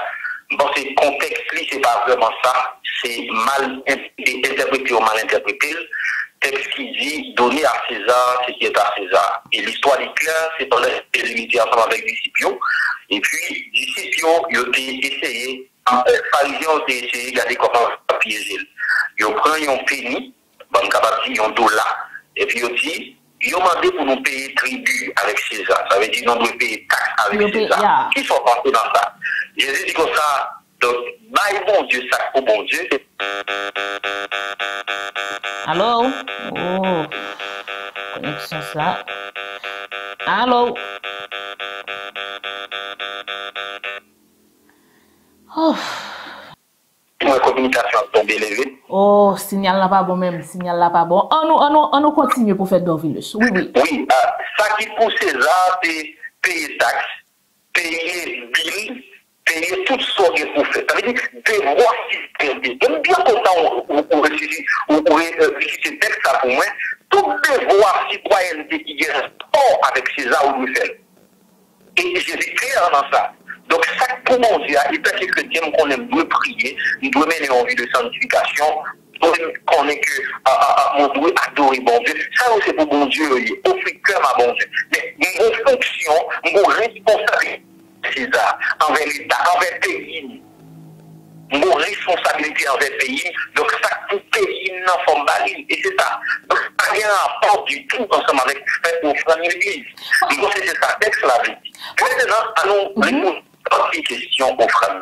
dans ce contexte-là, ce n'est pas vraiment ça, c'est mal interprété ou mal interprété. Texte qui dit donner à César ce qui est à César. Et l'histoire est claire, c'est pendant qu'il est limité ensemble avec Discipio. Et puis, Discipio, il a essayé, les pharisiens ont essayé de garder comment piéger. Ils ont pris un penny, ils ont un dollar, et puis ils ont dit, ils ont demandé pour nous payer tribut avec César. Ça veut dire nous devons payer taxe avec César. Qui sont passés dans ça? Jésus dit comme ça, donc, bye bon Dieu, ça, oh bon Dieu. Allô? Oh. Connexion ça. Allô? Oh. La communication a tombé levé. Oh, signal là pas bon même, signal là pas bon. On nous, on nous, on nous continue pour faire Dorvilus. Oui, oui. Oui, ah, ça qui pour César, c'est payer taxe, payer billes, payer toutes sortes pour faire. Ça veut dire des rois qui donc bien content, on réussit, on réussit texte ça pour moi. Toutes les voies citoyennes qui viennent fort avec César ou nous faire. Et je suis clair dans ça. Donc, ça, pour mon Dieu, il peut être que Dieu qu'on aime mieux prier, nous devons mener en vie de sanctification, nous qu'on est que, on doit adorer bon Dieu. Ça, c'est pour bon Dieu, offrir cœur à bon Dieu. Mais, nos fonctions, nos responsabilités, César, envers l'État, envers le pays, nos responsabilités envers le pays, donc ça, pour le pays, non, forme valide, et c'est ça. Donc, ça n'a rien à voir du tout ensemble avec nos familles. Donc, c'est ça, texte la vie. Maintenant, allons répondre. Une question aux frères.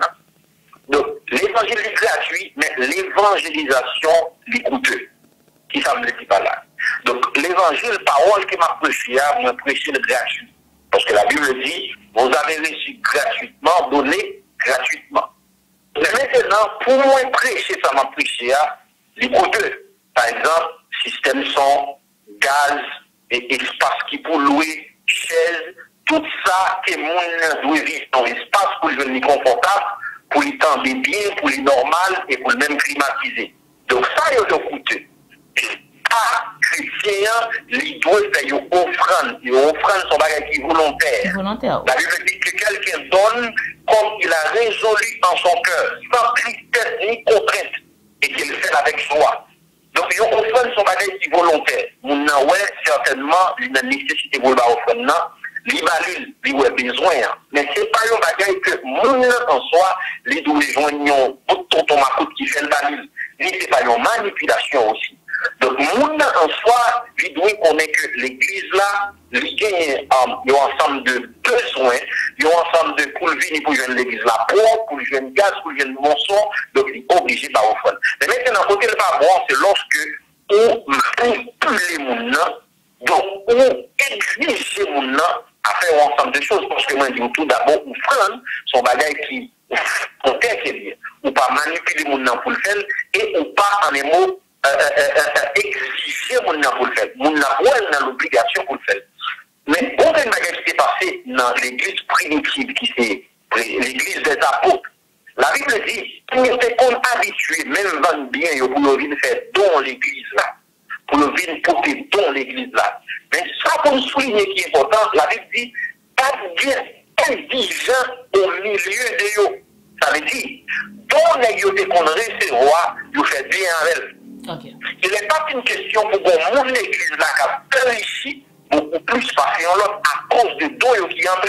Donc, l'évangile est gratuit, mais l'évangélisation est coûteuse. Qui ça me dit pas là? Donc, l'évangile, parole que m'a prêché, m'a prêché le gratuit. Parce que la Bible dit, vous avez reçu gratuitement, donné gratuitement. Mais maintenant, pour moi prêcher, ça m'a prêché, les coûteux. Par exemple, système son, gaz, et espace qui pour louer, chaise. Tout ça, que mon doit vivre dans l'espace pour le devenir confortable, pour les temps des biens, pour les normales et pour le même climatiser. Donc ça, il y a de coûteux. Pas chrétien, les doit faire une offrande. Une offrande, c'est un bagage qui est volontaire. Volontaire. La Bible dit que quelqu'un donne comme il a résolu dans son cœur, sans tristesse ni contrainte, et qu'il le fait avec joie. Donc, ils ont offert son bagage qui est volontaire. Mon n'a ouais, certainement, il a une nécessité pour le offrande. Les balles, les besoin. Mais ce n'est pas un bagage que mon en soi, les doux les joignons, tonton Macoute qui fait le balil. Ce n'est pas une manipulation aussi. Donc, mon en soi, les doux qu'on est que l'église là, les gagne un ensemble de besoins, un ensemble de pour venir pour jeune l'église là, pour, pour jeune gaz, pour jeune monson, donc ils sont obligés par offrande. Mais maintenant, côté le parent, c'est lorsque on manipule mon nom, donc on exige mon nom, à faire un ensemble de choses, parce que moi, je dis tout d'abord, on prend son bagage qui on tête qui est bien, ou pas manipuler mon nom pour le faire, et ou pas, en les mots, euh, euh, euh, exiger mon nom pour le faire. Mon nom, on a l'obligation pour le faire. Mais bon, il y a un bagage qui s'est passé dans l'église primitive, qui c'est l'église des apôtres. La Bible dit, on était comme habitué, même vendre bien, pour le vin faire dans l'église là, pour le vin porter dans l'église là. Mais ça, pour souligner qui est important, la Bible dit, pas bien indigent au milieu de eux. Ça veut dire, dans les yeux qu'on recevoir, vous faites bien avec elle. Okay. Il n'est pas une question pour que mon église là, qui a enrichi, beaucoup plus passer en l'autre à cause de d'eux qui entrent.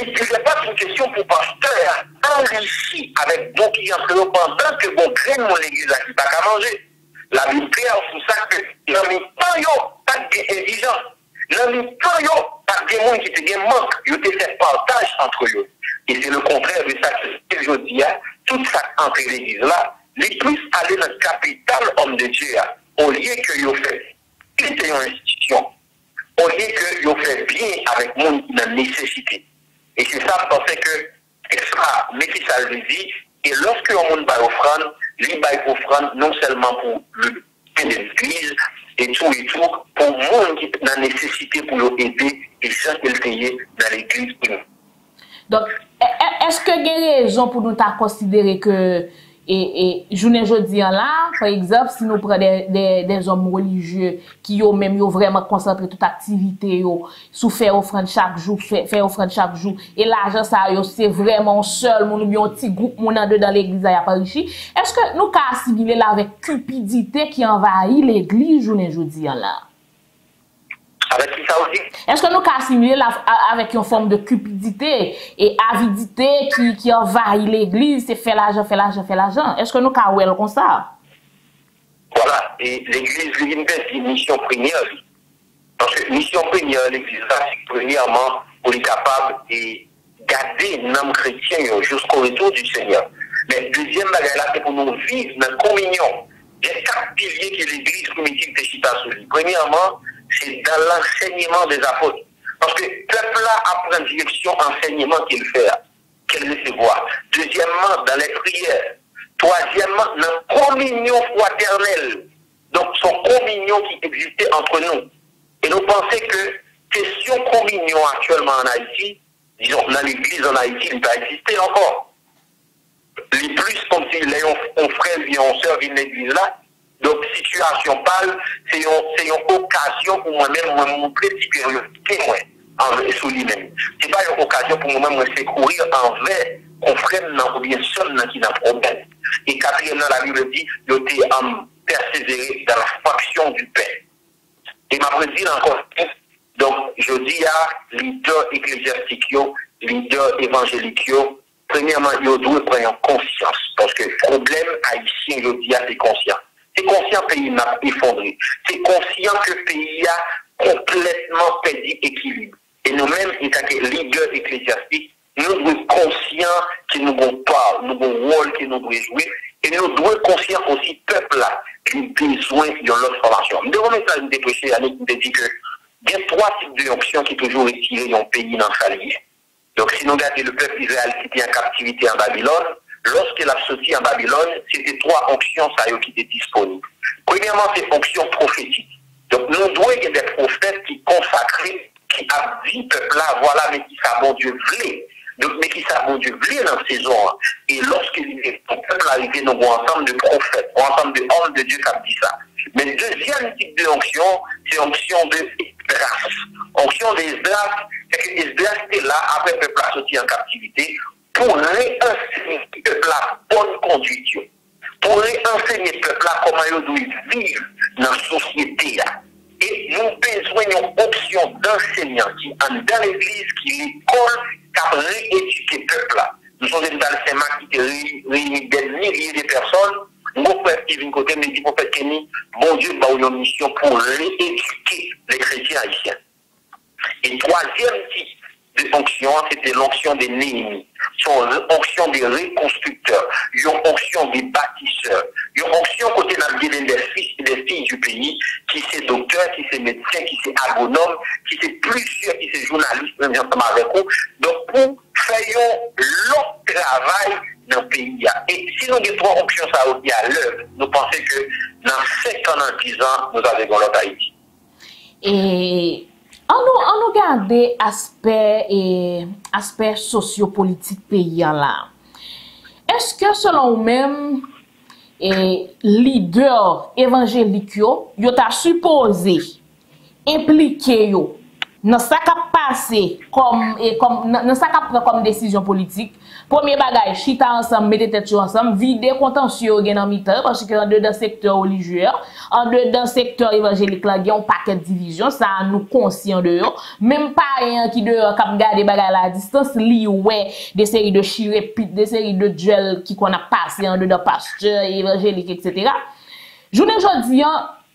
Il n'est pas une question pour pasteur enrichi avec d'eux qui entrent pendant que vous craignez mon église là, qui n'a qu'à manger. La Bible claire sous ça que dans le temps, pas d'indigence. Dans le temps, pas de monde qui te manque. Ils ont fait partage entre eux. Et c'est le contraire de ça que je dis. Tout ça entre l'église là, les plus aller dans le capital homme de Dieu, au lieu que vous faites, quitter une institution, au lieu que vous faites bien avec le monde qui a nécessité. Et c'est ça, je pensais que c'est ça, mais qui ça le dit. Et lorsque le monde va offrande, il va offrande non seulement pour l'église, et tout, et tout, pour le monde qui a nécessité pour aider et sans le payer dans l'église. Donc, est-ce que il y a raison pour nous considérer que Et, et journée jeudi en là, par exemple, si nous prenons des, des, des hommes religieux qui ont même yo vraiment concentré toute activité yo, sous faire offrande chaque jour, faire offrande chaque jour, et l'argent ça yo c'est vraiment seul, mon ou un petit groupe mon en deux dans l'église à Paris. Est-ce que nous ca assimiler là avec cupidité qui envahit l'église journée jeudi en là? Avec qui ça aussi? Est-ce que nous ca assimiler là avec une forme de cupidité et avidité qui, qui envahit l'église, c'est faire l'argent, faire l'argent, faire l'argent? Est-ce que nous ca ouel comme ça? Voilà, et l'église lui c'est une mission première. Parce que mission première, l'église c'est premièrement pour les capables de garder l'âme chrétienne jusqu'au retour du Seigneur. Mais deuxième bagage là, c'est pour nous vivre dans la communion. Il y a quatre piliers que l'église primitive de Chitasouli. Premièrement, c'est dans l'enseignement des apôtres. Parce que le peuple là apprend direction enseignement qu'il fait, qu'il recevoir. Deuxièmement, dans les prières. Troisièmement, dans la communion fraternelle. Donc, son communion qui existait entre nous. Et nous pensons que question communion actuellement en Haïti, disons, dans l'église en Haïti, il n'a pas existé encore. Les plus, comme si les on frère et on sœur viennent l'église là. Donc, situation pâle, c'est une occasion pour moi-même, moi, mon petit témoin, envers sous lui-même. C'est pas une occasion pour moi-même, moi, c'est courir envers confrères ou bien seuls qui n'ont pas problème. Et quatrièmement, la Bible dit, il était persévéré dans la fraction du pain. Et ma présidente encore, donc, je dis à leader ecclésiastique, leader évangélique, premièrement, il doit prendre conscience. Parce que le problème haïtien, je dis à, c'est conscience. C'est conscient que le pays n'a effondré. C'est conscient que le pays a complètement perdu équilibre. Et nous-mêmes, en tant que leaders ecclésiastiques, nous sommes conscients que nous avons part, nous avons un rôle que nous devons jouer. Et nous sommes conscients aussi, peuple là, qui a besoin de notre formation. Nous devons mettre ça une dépêcher, Yannick, nous dit que il y a trois types d'options qui toujours retirent un pays dans sa ligne. Donc, si nous regardons le peuple d'Israël qui était en captivité en Babylone, lorsqu'il a sorti en Babylone, c'était trois options qui étaient disponibles. Premièrement, c'est l'option prophétique. Donc, nous devons avoir des prophètes qui consacrent, qui a dit peuple là, voilà, mais qui savent bon Dieu voulait. Donc, mais qui savent bon Dieu voulait dans ces ans. Et lorsque le peuple arrivé, nous avons ensemble de prophètes, un ensemble de hommes de Dieu qui a dit ça. Mais le deuxième type d'option, c'est l'option de Esdras. L'option d'Esdras, c'est que Esdras était là, après le peuple a sorti en captivité, pour réenseigner le peuple la bonne conduite, pour réenseigner le peuple là comment il doit vivre dans la société. Là. Et nous besoin d'une option d'enseignants qui entrent dans l'église, qui l'école, qui rééduquer le peuple là. Nous sommes dans le Saint-Marc qui réunit des milliers de personnes. Mon frère qui vient côté me dit, prophète Kenny, bon Dieu, il y a une mission pour rééduquer les chrétiens haïtiens. Et troisième type de fonction, c'était l'onction des Néhémie. L'onction des reconstructeurs, l'onction des bâtisseurs, l'onction côté des fils et des filles du pays, qui c'est docteur, qui c'est médecin, qui c'est agronome, qui c'est plusieurs, qui c'est journaliste, même ensemble avec vous. Donc, nous faisons leur travail dans le pays. Et si nous avons trois options, ça a été à l'œuvre. Nous pensons que dans cinq ans, dans dix ans, nous avons l'autre Haïti. Et... En nous, en nous garder aspect et aspect sociopolitique pays là. Est-ce que selon vous-même, les leaders évangéliques, vous avez supposé impliquer dans ce qui a passé comme, et comme, dans ce qui a pris comme décision politique? Premier bagage, chita ensemble, mettez tête ensemble, videz contentieux dans mi-temps, parce que en deux dans secteur religieux, en deux dans secteur évangélique, là, il y a un paquet de divisions, ça nous conscient de eux. Même pas un qui de cap garder bagage à la distance, li ouais, des séries de chirépite, des séries de duels qui qu'on a passé en deux dans pasteur, évangélique, et cetera. Journée aujourd'hui,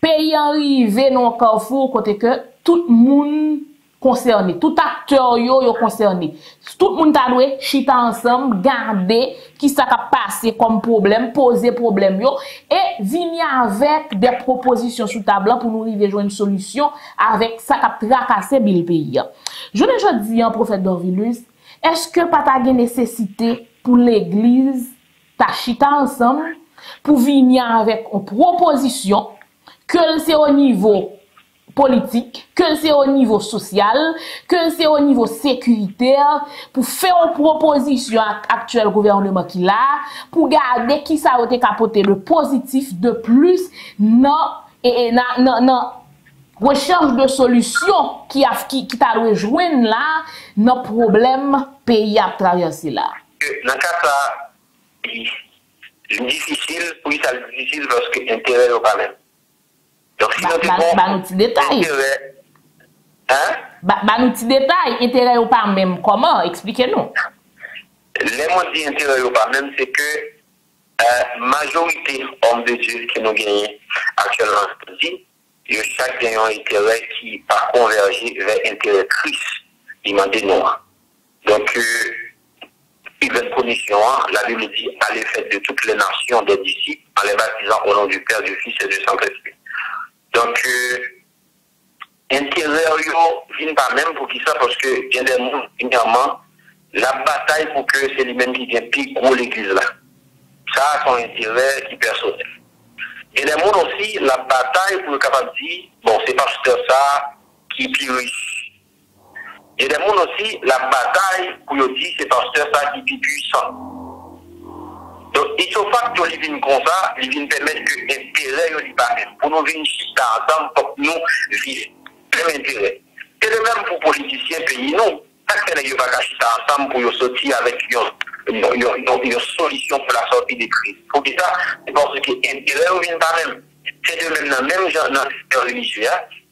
pays arrivé non carrefour, côté que tout le monde concerné, tout acteur yo yo concerné. Tout le monde a doué, chita ensemble, garder qui ça a passé comme problème, poser problème yo et venir avec des propositions sous table pour nous arriver à une solution avec ça a tracassé le pays. Je ne dis pas, prophète Dorvilus, est-ce que pas ta nécessité pour l'église ta chita ensemble pour venir avec une proposition que c'est au niveau politique, que c'est au niveau social, que c'est au niveau sécuritaire, pour faire une proposition à l'actuel gouvernement qui l'a, pour garder qui ça a été capoté le positif de plus, non, et non, non, non. Recherche de solutions qui a qui, qui t'a rejoint là, nos problèmes pays à traverser là. Dans le cas ça, c'est difficile, oui, ça est difficile parce que l'intérêt est quand même. Donc si nous avons un petit détail, un petit détail, l'intérêt ou pas même, comment? Expliquez-nous. Les mots dit intérêt ou pas même, c'est que la majorité hommes de Dieu qui nous gagnent actuellement, et chaque gagnant un intérêt qui a convergé vers l'intérêt Christ, il m'a dit non. Donc, euh, il y a une condition, la Bible dit, à l'effet de toutes les nations des disciples, en les baptisant au nom du Père, du Fils et du Saint-Esprit. Donc, l'intérêt, il vient pas même pour qui ça, parce que, bien des mots, finalement, la bataille pour que c'est lui-même qui vient plus gros l'église là. Ça, c'est un intérêt qui est personnel. Et les mondes aussi, la bataille pour le capable de dire, bon, c'est parce que ça qui est plus riche. Et les mondes aussi, la bataille pour le dire, c'est parce que ça qui est plus puissant. Donc, il faut que les vignes comme ça, les vignes permettent que l'intérêt n'est pas même. Pour nous venir chiter ensemble, pour que nous vivions. Même intérêt. Et le même pour les politiciens pays, non. Parce que les gens ne vont pas chiter ensemble pour sortir avec les gens. Il y a une solution pour la sortie des crises. Pour que ça, c'est parce que l'intérêt ne vient pas même. C'est de même dans le même genre de religieux.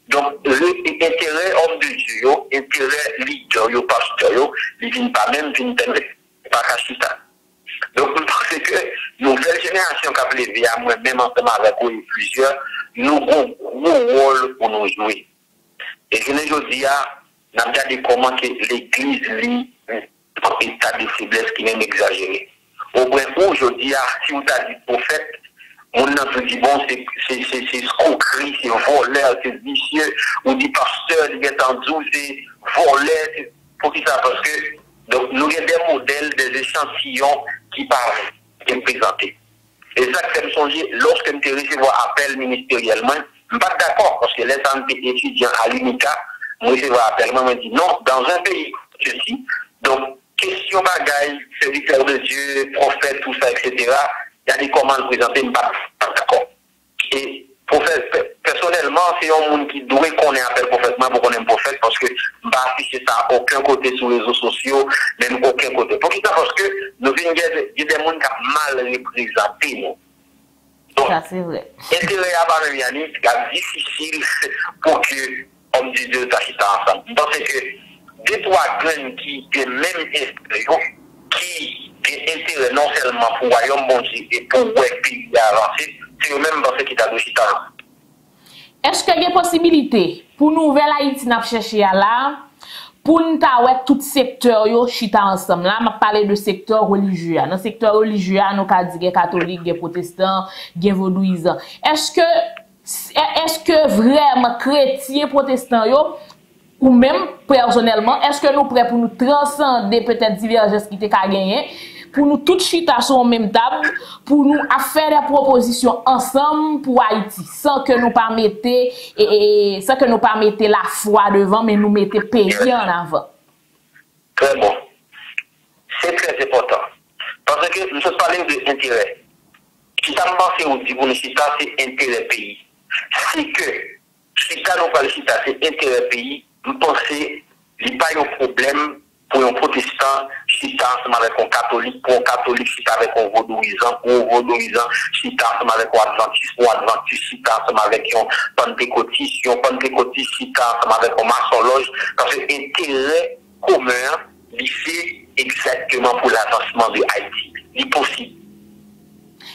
Donc, l'intérêt homme de Dieu, l'intérêt leader, pasteur, il ne vient pas même, il ne vient pas cacher ça. Donc, je pense que la nouvelle génération qui a levé à moi-même, ensemble avec vous plusieurs, nous avons un rôle pour nous jouer. Et je ne dis pas, nous avons regardé comment l'Église lit. État de faiblesse qui n'est exagéré. Au point où je dis, si vous avez dit prophète, on a dit bon, c'est escroquerie, c'est voleur, c'est vicieux, on dit pasteur, il est en douze, c'est voleur, pour qui ça? Parce que donc, nous avons des modèles, des échantillons qui parlent, qui sont présentés. Et ça, que je me songe, lorsque je me recevoir appel ministériellement, je ne suis pas d'accord, parce que les étudiants à l'Unica, je recevoir appel, moi, je me dis non, dans un pays, ceci, donc, question bagaille, serviteur de Dieu, prophète, tout ça, et cetera. Il y a des commandes présentées, mais pas d'accord. Et prophète, personnellement, c'est un monde qui doit qu'on ait appel prophètement pour qu'on ait un prophète, parce que je ne affiche ça à aucun côté sur les réseaux sociaux, même aucun côté. Pour qui ça? Parce que nous venons de des mondes qui mal représentés, nous. Donc, l'intérêt à Babylone, Yannick, c'est difficile pour que l'homme de Dieu s'achète ensemble. Parce que des trois graines qui ont même intérêt, qui ont intérêt non seulement pour le royaume bon Dieu et pour le pays avancé, c'est eux-mêmes dans ce qui t'a dit. Est-ce qu'il y a une possibilité pour Nouvelle Haïti n'a cherché là, pour nous avoir tout secteur yo chita ensemble là, m'a parlé de secteur religieux. Dans secteur religieux, nous ka di gen catholique, gen protestant, gen vaudouisant. Est-ce que est-ce que vraiment chrétien protestant yo ou même personnellement, est-ce que nous prêts pour nous transcender peut-être divergences qui t'ont gagné, pour nous toutes chita sur la même table, pour nous faire des propositions ensemble pour Haïti, sans que nous pas mettez et, et sans que nous pas mettez la foi devant, mais nous mettez pays en avant. Très bon, c'est très important parce que nous sommes parlés de l'intérêt. Si ça me passe au niveau de chita, c'est intérêt pays. Si que chita nous parle chita, c'est intérêt pays. Vous pensez qu'il n'y a pas de problème pour un protestant chita ensemble avec un catholique, pour un catholique chita avec un vaudouisant, pour un vaudouisant chita ensemble avec un adventiste, pour un adventiste chita ensemble avec un pentecôtiste, un pentecôtiste chita ensemble avec un maçon-loge, parce que l'intérêt commun, c'est exactement pour l'avancement de Haïti. C'est possible.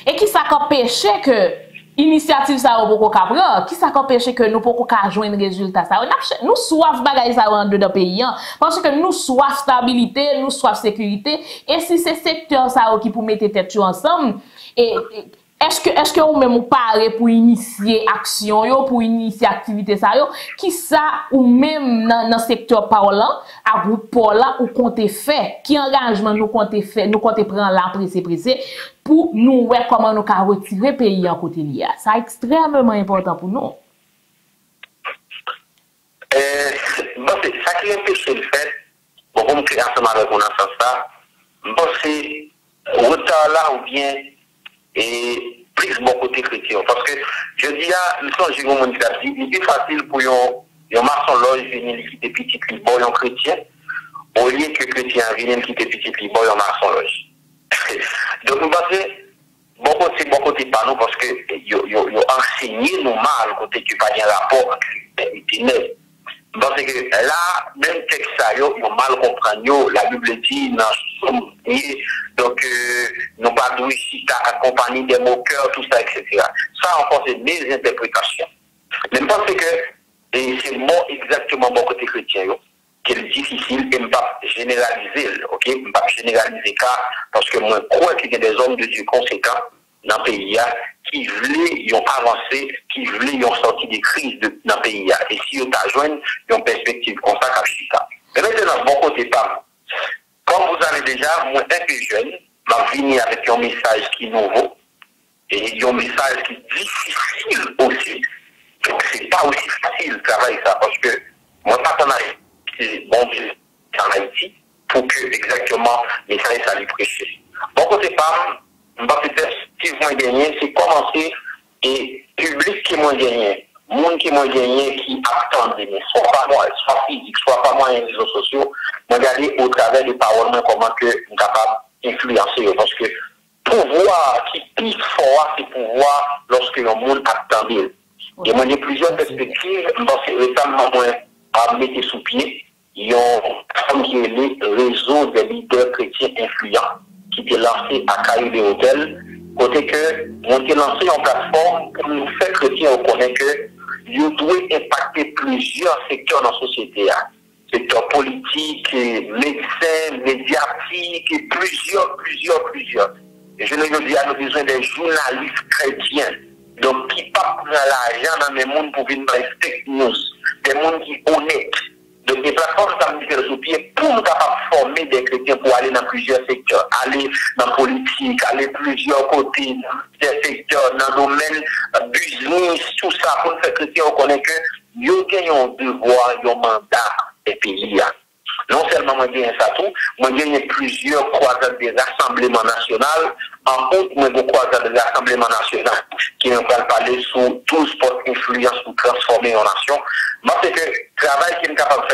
Et qui ça qu'empêche que initiative ça au beaucoup capra qui ça qu'empêche que nous pour qu'on joindre résultat ça nous soif bagaille ça en dedans pays parce que nous soif stabilité, nous soif sécurité et si c'est secteur ça qui pour mettre tête ensemble et est-ce que est-ce que ou même ou paré pour initier action yo pour initier activité ça yo qui ça ou même dans dans secteur parlant à groupe là ou compter fait qui engagement nous compter fait nous compter prendre là pressé pressé pour nous voir comment nous ca retirer pays en côté là ça extrêmement important pour nous. Bon, c'est ça qui empêche le fait, bon, comme tu as ensemble avec mon enfant, ça, bon, c'est retard là ou bien, et prise bon côté chrétien. Parce que, je dis à le son, j'ai eu mon état, il est facile pour un maçon loge venir quitter petit libre, un chrétien, au lieu que chrétien vienne quitter petit libre, un maçon loge. Donc, nous passons, bon côté, bon côté par nous, parce que, ils ont enseigné nous mal, côté que pas un rapport entre les ténèbres. Parce que là, même texte, ils ont mal compris, la Bible dit, donc, euh, nous pas d'où ici, accompagné des moqueurs, tout ça, et cetera. Ça, encore, c'est des interprétations. Mais je pense que c'est bon, exactement bon côté chrétien, qui est difficile, et ne pas généraliser, ok? Ne pas généraliser, parce que moi, je crois qu'il y a des hommes de Dieu conséquents dans le pays, qui voulaient, ils ont avancé, qui voulaient, ils ont sorti des crises de, dans le pays. Et si on t'a joint, ils ont perspective comme ça, comme ça. Mais maintenant, bon côté, pas. Comme vous avez déjà, moi, un peu jeune, je viens avec un message qui est nouveau, et un message qui est difficile aussi. Donc, c'est pas aussi facile de travailler ça, parce que moi, pas en Haïti, c'est bon Dieu en Haïti, pour que, exactement, le message ça lui prêcher. Bon côté, pas. Peut-être si vous gagné, c'est commencer et public qui m'ont gagné, monde qui m'ont gagné, qui attendait, soit par moi, soit physique, soit par moi les réseaux sociaux, regardez au travers des paroles, comment que nous capable d'influencer. Parce que pouvoir qui pique fort, c'est pouvoir lorsque le monde attendait. Et moi, j'ai plusieurs perspectives, parce que récemment, moi, à mettre sous pied, ils ont formé les réseaux des leaders chrétiens influents. Qui était lancé à Caillou des Hôtels, côté que, on était lancé en plateforme pour nous faire chrétiens reconnaître que, nous devons impacter plusieurs secteurs dans la société, hein. Secteur politique, médecin, médiatique, et plusieurs, plusieurs, plusieurs. Et je ne veux dire, nous avons besoin des journalistes chrétiens, donc qui partent dans l'argent dans les mondes pour venir dans les fake news, des mondes qui sont honnêtes. Donc, les plateformes s'amènent sous pied pour nous capables de former des chrétiens pour aller dans plusieurs secteurs, aller dans la politique, aller plusieurs côtés, des secteurs, dans le domaine business, tout ça, pour nous faire chrétiens, on connaît que nous gagnons un devoir, un mandat des pays. Non seulement moi gagne ça tout, moi gagne plusieurs croisades des rassemblements nationaux, en compte moi des croisades des rassemblements nationaux qui nous parlent parler sur tous pour influence pour transformer en nation. Moi c'est que travail qui est capable de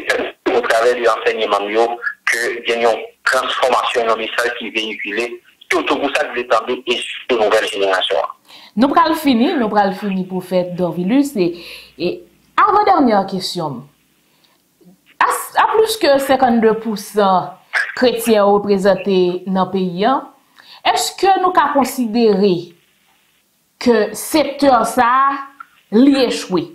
faire, c'est au travers de l'enseignement que gagnons transformation en message qui est véhiculé tout pour ça que l'étendue et sur nouvelle génération. Nous allons finir, nous allons finir pour faire Dorvilus et, et avant dernière question. À plus que cinquante-deux pour cent chrétiens représentés dans le pays, est-ce que nous avons considéré que secteur ça l'échoué?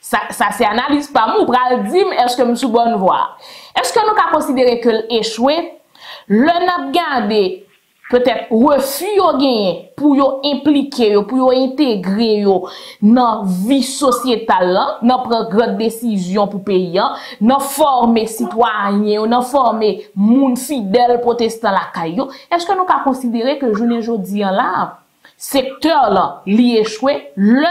Ça, ça c'est analyse par moi, pral dim, est-ce que nous sommes bonne voie? Est-ce que nous avons considéré que l'échoué, le n'a gardé peut-être refus de gagner pour y impliquer, pour y intégrer dans la vie sociétale, dans prendre grande décision pour payer, dans former citoyens, dans former monde fidèle protestant la caillou. Est-ce que nous avons considéré que journée aujourd'hui là, secteur là, li échoué, le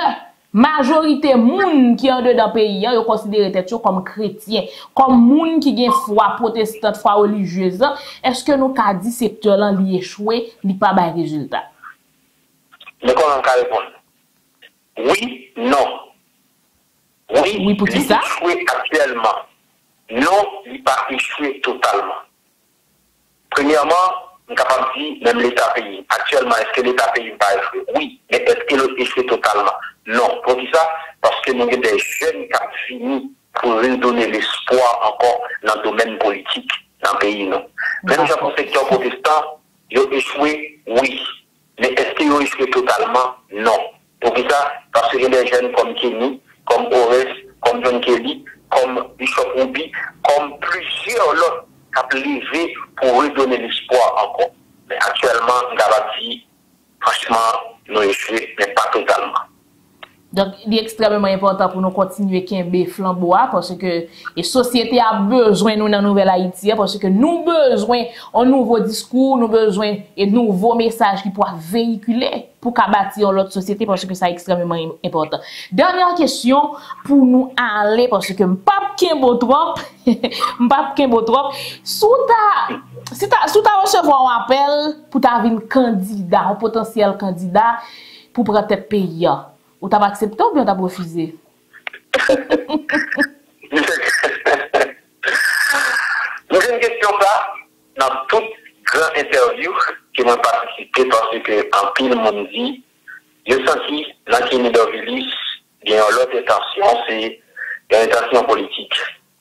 majorité monde qui en dedans pays, yo considéré tête comme chrétien, comme monde qui gagne foi protestante, foi religieuse. Est-ce que nous avons dit secteur là li échoué, li pas ba résultat? Mais comment on peut répondre? Oui, non. Oui, oui pour qui ça? Il échoué actuellement. Non, il n'est pas échoué totalement. Premièrement, on est capable de dire, même l'État pays. Actuellement, est-ce que l'État pays n'est pas échoué? Oui, mais est-ce qu'il est échoué totalement? Non. Pour qui ça? Parce que nous avons des jeunes qui ont fini pour nous donner l'espoir encore dans le domaine politique, dans le pays. Non. Même dans le secteur protestant, ils ont échoué, oui. Mais est-ce qu'ils ont échoué totalement? Non. Pour ça, parce qu'il y a des jeunes comme Kenny, comme Ores, comme John Kelly, comme Bishop Obi, comme plusieurs autres qui ont levé pour redonner l'espoir encore. Mais actuellement, Gavati, franchement, nous échoué, mais pas totalement. Donc, il est extrêmement important pour nous continuer à faire flambeau parce que la société a besoin nous dans la nouvelle Haïti, parce que nous besoin un nouveau discours, nous besoin et nouveaux messages qui pourra véhiculer pour bâtir l'autre société, parce que c'est extrêmement important. Dernière question pour nous aller, parce que m'pap ken bo trop, m'pap ken bo trop, sous ta, si ta, sous ta recevoir un appel pour ta vin candidat, un potentiel candidat pour prendre tête pays. Ou t'as accepté ou bien t'as refusé? Donc, une question là, dans toute grande interview que j'ai participé, parce que en pile, on dit, je sens que la Kenny Dorvilus, il y a une autre intention, c'est une intention politique.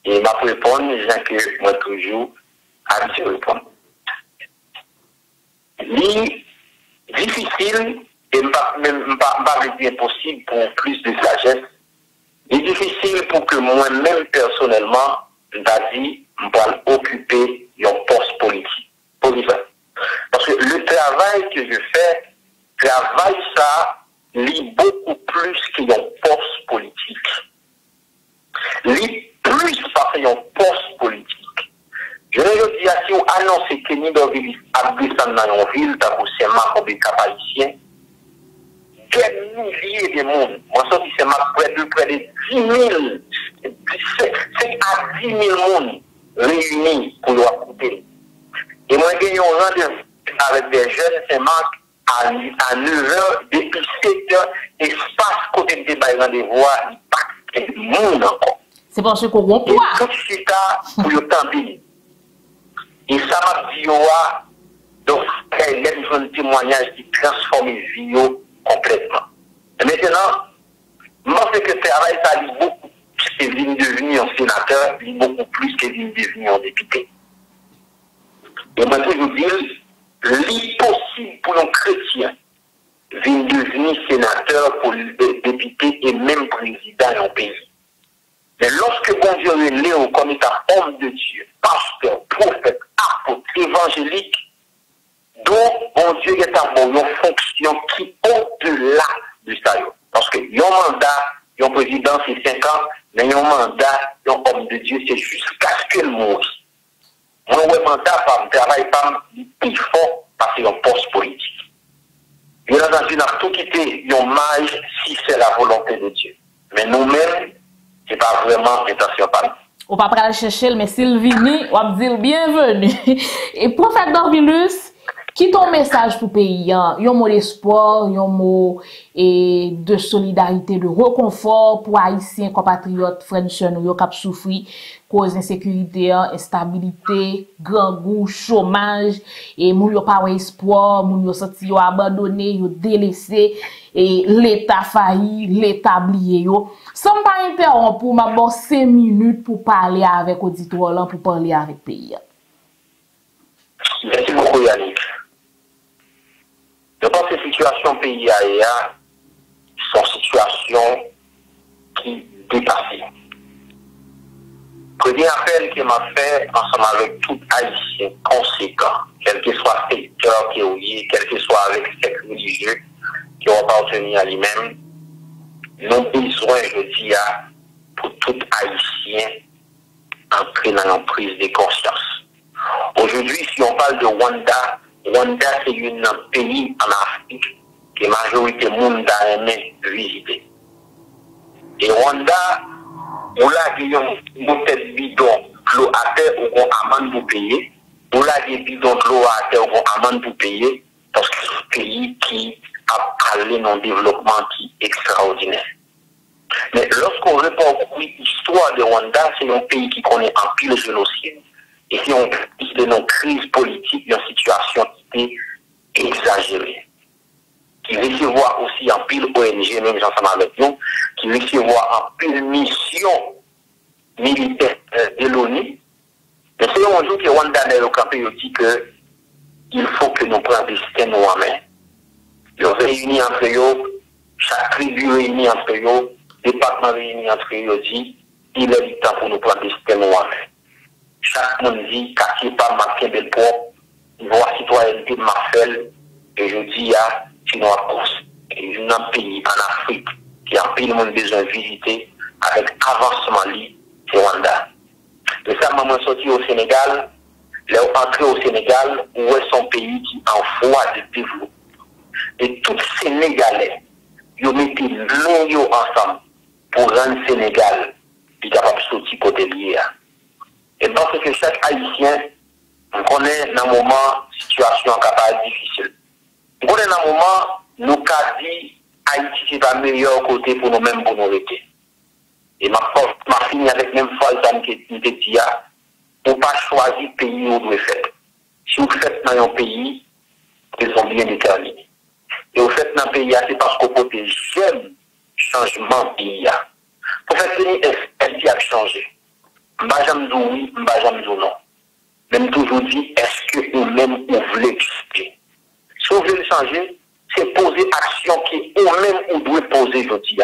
Et ma réponse, c'est que moi, toujours, à me répondre. Ni difficile, et même pas impossible pour plus de sagesse. Il est difficile pour que moi-même, personnellement, d'avis, je vais occuper un poste politique. Parce que le travail que je fais, travail ça, lit beaucoup plus qu'un poste politique. Lit plus parce qu'un poste politique. Je veux dire, si on annonce que nous devons vivre à Grissan-Nanonville, d'abord c'est Marc de Cap-Haïtien, des milliers de monde. Moi, ça, c'est près de près de dix mille, sept à dix mille monde réunis pour nous écouter. Et moi, j'ai eu un rendez-vous avec des jeunes, c'est Marc, à, à neuf heures, depuis sept heures, espace côté de débat rendez-vous, pas de monde encore. C'est parce qu'on voit quoi? Et tout c'est là pour le temps. Et ça m'a dit, donc, il y a un témoignage qui transforme les vies complètement. Et maintenant, moi, c'est que le travail, ça lit beaucoup plus que de devenir un sénateur, lit beaucoup plus que de devenir un député. Et moi, je vous dis, l'impossible pour un chrétien de devenir sénateur, pour député et même président d'un pays. Mais lorsque bon Dieu est né comme étant homme de Dieu, pasteur, prophète, apôtre, évangélique, donc, bon Dieu est à bon, une fonction qui est au-delà du stade. Parce que yon mandat, yon président, c'est cinq ans, mais yon mandat, yon homme de Dieu, c'est jusqu'à ce qu'il meure. Mon mandat, par travail, par plus fort, parce qu'il y a un poste politique. Nous avons tout quitté, yon maille, si c'est la volonté de Dieu. Mais nous-mêmes, c'est pas vraiment l'intention par nous. On va pas aller chercher, mais Sylvie, on va dire bienvenue. Et prophète Dorvilus, qui ton message pour pays, hein? Yon mot d'espoir, yon mot et de solidarité, de reconfort pour haïtiens, compatriotes, Frenchen, yon kap soufri, cause insécurité, instabilité, grand goût, chômage, et moun yon pa wè espoir, moun yon senti yon abandonné, yon délaissé, et l'État failli, l'État oublié yon. Sans pas interrompre, pour m'abord cinq minutes pour parler avec auditoire, pour parler avec pays. Merci beaucoup, Yannick. Je pense que les situations pays ailleurs sont situations qui dépassent. Premier appel que m'a fait ensemble avec tout Haïtien conséquent, quel que soit le secteur qui est lié, quel que soit avec le secteur religieux qui ont appartenu à lui-même, nous avons besoin, je dis, pour tout Haïtien entrer dans l'emprise des consciences. Aujourd'hui, si on parle de Rwanda, Rwanda, c'est un pays en Afrique que la majorité du monde a aimé visiter. Et Rwanda, on l'a dit, on a des bidons de l'eau à terre, on a amende pour payer. On l'a dit, bidons de l'eau à terre, on a amende pour payer. Parce que c'est un pays qui a parlé d'un développement qui est extraordinaire. Mais lorsqu'on reporte l'histoire de Rwanda, c'est un pays qui connaît en pile le génocide. Et si on dit de nos crises politiques, une situation qui est exagérée, qui recevoir aussi en pile O N G, même ensemble avec nous, qui recevoir en pile mission militaire de l'ONU. Mais c'est un jour que Rwanda a campé, il dit qu'il faut que nous prenions des systèmes nous en main. Ils réunis entre eux, chaque tribu réunie entre eux, département réuni entre eux, dit qu'il est temps pour nous prendre des systèmes nous en main. Chaque monde dit, quartier pas marqué de propre, voix citoyenneté de Marcel, et je dis, ah, sinon à cause, et un pays en Afrique qui a en pile, nous besoin de visiter avec avancement li, c'est Rwanda. Récemment, moi, sorti au Sénégal, là, entré au Sénégal, où est son pays qui en voie de développement. Et tous les Sénégalais, ils mettent l'eau ensemble pour rendre le Sénégal capable de sortir côté lié. Et parce que chaque Haïtien, on connaît dans un moment, situation capable difficile. On connaît dans un moment, nous qu'a dit, Haïti, c'est pas meilleur côté pour nous-mêmes, pour nous rester. Et ma force, ma fille, avec même force, nous dit, pour ne pas choisir le pays où vous faites. Si vous faites dans un pays, ils sont bien déterminés. Et vous faites dans un pays, c'est parce qu'on peut jeune changement pays. Pour faire tenir est-ce qui a changé? Je ne vais jamais dire oui, je ne vais jamais dire non. Même toujours dit, est-ce que nous-mêmes, on voulait changer? Si vous voulez changer, c'est poser action qui nous-mêmes, on doit poser aujourd'hui.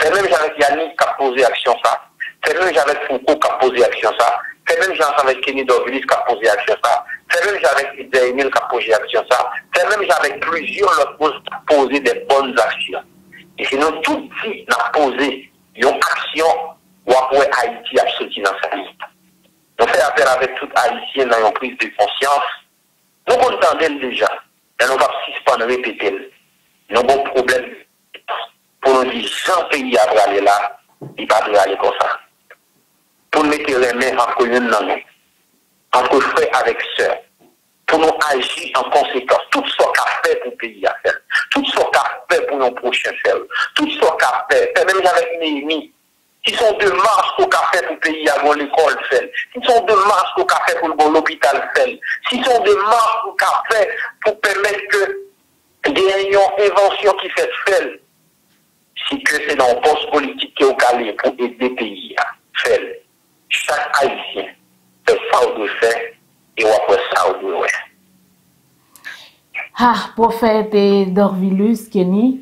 C'est même avec Yannick qui a posé action ça. C'est même avec Foucault qui a posé action ça. C'est même avec Kenny Dorvilus qui a posé action ça. C'est même avec Jacmel qui a posé action ça. C'est même avec plusieurs autres qui ont posé des bonnes actions. Et sinon, tout qui a posé une action, ou après Haïti a sorti dans sa liste. On fait appel avec tout Haïtien dans une prise de conscience. Nous entendons déjà, et nous ne pouvons pas répéter. Nous avons un problème pour nous dire cent pays à aller là, il ne va pas aller comme ça. Pour nous mettre les mains entre nous, entre frères avec sœurs, pour nous agir en conséquence, tout ce qu'a fait pour le pays à faire, tout ce qu'a fait pour nos prochains faire, tout ce qu'a fait, même avec Néhémie, qui sont de marche au café pour le pays avant l'école, qui sont de marche au café pour l'hôpital, qui sont de marche au café pour permettre que des inventions qui fait fait, si que c'est dans le poste politique qui est au calé pour aider le pays à faire. Chaque Haïtien fait ça ou de fait et on fait ça ou de ouais. Ah, prophète Dorvilus Kenny,